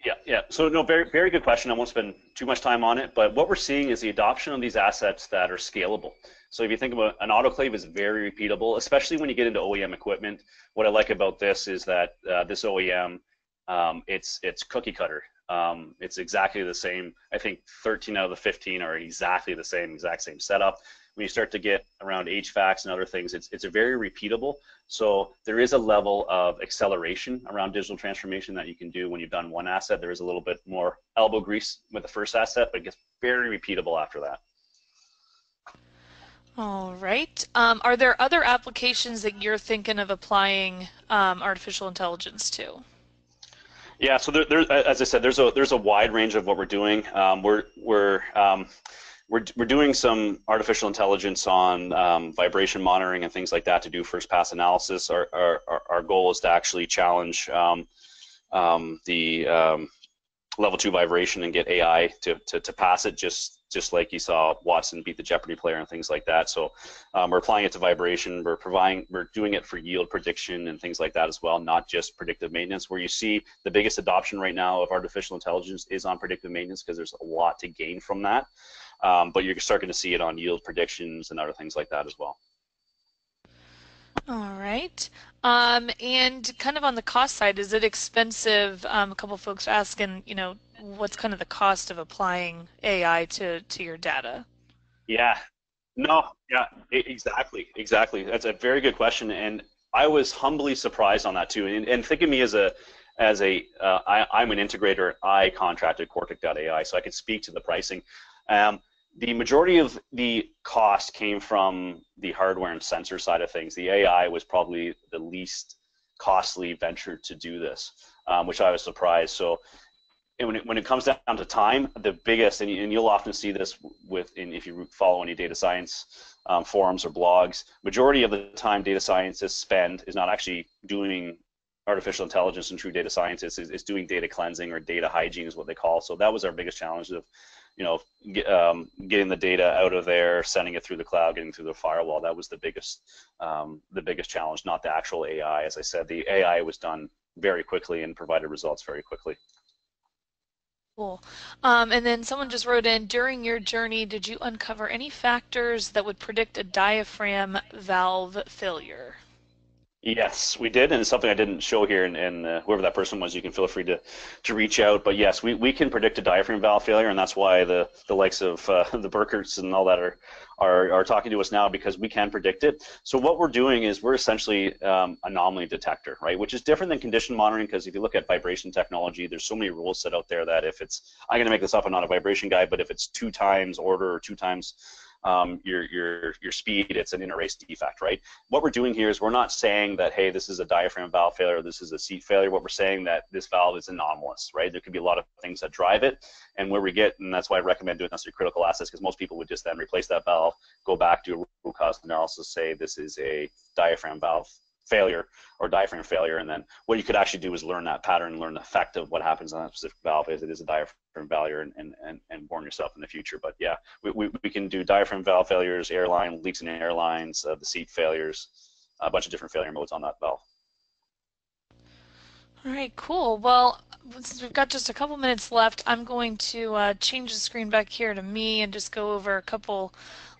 Yeah, yeah. So no, very, very good question. I won't spend too much time on it, but what we're seeing is the adoption of these assets that are scalable. So if you think about an autoclave is very repeatable, especially when you get into O E M equipment. What I like about this is that uh, this O E M, um, it's it's cookie cutter. Um, it's exactly the same. I think thirteen out of the fifteen are exactly the same, exact same setup. When you start to get around H V A Cs and other things, it's it's a very repeatable. So there is a level of acceleration around digital transformation that you can do when you've done one asset. There is a little bit more elbow grease with the first asset, but it gets very repeatable after that. All right. Um, are there other applications that you're thinking of applying um, artificial intelligence to? Yeah. So there, there, as I said, there's a there's a wide range of what we're doing. Um, we're we're um, We're, we're doing some artificial intelligence on um, vibration monitoring and things like that to do first pass analysis. Our, our, our goal is to actually challenge um, um, the um, level two vibration and get A I to, to, to pass it, just just like you saw Watson beat the Jeopardy player and things like that. So um, we're applying it to vibration, we're providing, we're doing it for yield prediction and things like that as well, not just predictive maintenance, where you see the biggest adoption right now of artificial intelligence is on predictive maintenance, because there's a lot to gain from that. Um, but you're starting to see it on yield predictions and other things like that as well. All right. Um, and kind of on the cost side, is it expensive? Um, a couple of folks are asking, you know, what's kind of the cost of applying A I to, to your data? Yeah. No, yeah, exactly. Exactly. That's a very good question. And I was humbly surprised on that too. And, and think of me as a, as a, uh, I, I'm an integrator. I contracted cortic dot A I, so I could speak to the pricing. Um, The majority of the cost came from the hardware and sensor side of things. The A I was probably the least costly venture to do this, um, which I was surprised. So and when, it, when it comes down to time, the biggest, and, you, and you'll often see this with in, if you follow any data science um, forums or blogs, majority of the time data scientists spend is not actually doing artificial intelligence and true data scientists, is, is doing data cleansing, or data hygiene is what they call. So that was our biggest challenge of, you know, get, um, getting the data out of there, sending it through the cloud, getting through the firewall. That was the biggest, um, the biggest challenge, not the actual A I. As I said, the A I was done very quickly and provided results very quickly. Cool. Um, and then someone just wrote in, during your journey, did you uncover any factors that would predict a diaphragm valve failure? Yes, we did, and it's something I didn't show here, and, and uh, whoever that person was, you can feel free to, to reach out. But yes, we, we can predict a diaphragm valve failure, and that's why the, the likes of uh, the Bürkerts and all that are, are, are talking to us now, because we can predict it. So what we're doing is we're essentially um, anomaly detector, right, which is different than condition monitoring, because if you look at vibration technology, there's so many rules set out there that if it's, I'm going to make this up, I'm not a vibration guy, but if it's two times order or two times Um, your, your, your speed, it's an inter-race defect, right? What we're doing here is we're not saying that, hey, this is a diaphragm valve failure, or this is a seat failure. What we're saying that this valve is anomalous, right? There could be a lot of things that drive it, and where we get, and that's why I recommend doing this to your critical assets, because most people would just then replace that valve, go back, do a root cause analysis, say this is a diaphragm valve failure or diaphragm failure, and then what you could actually do is learn that pattern, learn the effect of what happens on that specific valve if it is a diaphragm failure, and, and, and, and warn yourself in the future. But yeah, we, we, we can do diaphragm valve failures, airline leaks in airlines, uh, the seat failures, a bunch of different failure modes on that valve. All right, cool. Well, since we've got just a couple minutes left, I'm going to uh, change the screen back here to me and just go over a couple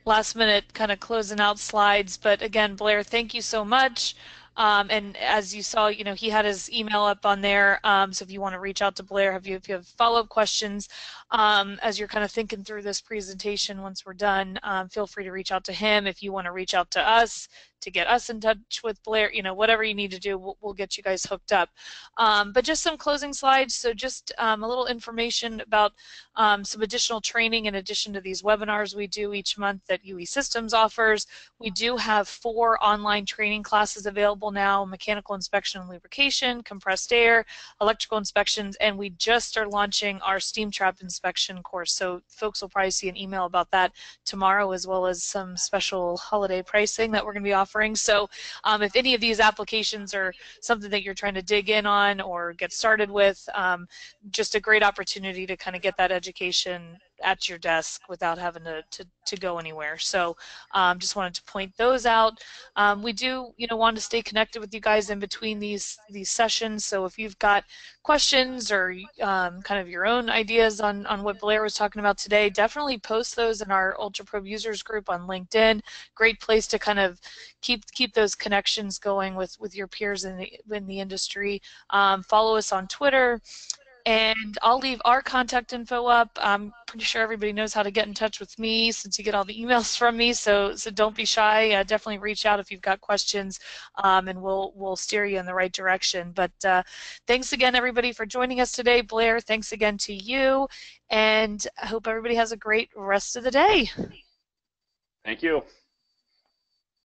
last minute kind of closing out slides. But again, Blair, thank you so much. Um, and as you saw, you know, he had his email up on there. Um, so if you want to reach out to Blair, if you, if you have follow-up questions, um, as you're kind of thinking through this presentation once we're done, um, feel free to reach out to him. If you want to reach out to us to get us in touch with Blair, you know, whatever you need to do, we'll, we'll get you guys hooked up. Um, but just some closing slides. So just um, a little information about um, some additional training in addition to these webinars we do each month that U E Systems offers. We do have four online training classes available now: mechanical inspection and lubrication, compressed air, electrical inspections, and we just are launching our steam trap inspection course. So folks will probably see an email about that tomorrow, as well as some special holiday pricing that we're going to be offering. So um, if any of these applications are something that you're trying to dig in on or get started with, um, just a great opportunity to kind of get that education at your desk without having to, to, to go anywhere. So um, just wanted to point those out. Um, we do, you know, want to stay connected with you guys in between these these sessions. So if you've got questions or um, kind of your own ideas on, on what Blair was talking about today, definitely post those in our Ultraprobe users group on LinkedIn. Great place to kind of keep keep those connections going with, with your peers in the, in the industry. Um, follow us on Twitter. And I'll leave our contact info up. I'm pretty sure everybody knows how to get in touch with me since you get all the emails from me. So, so don't be shy. Uh, definitely reach out if you've got questions, um, and we'll we'll steer you in the right direction. But uh, thanks again, everybody, for joining us today. Blair, thanks again to you, and I hope everybody has a great rest of the day. Thank you.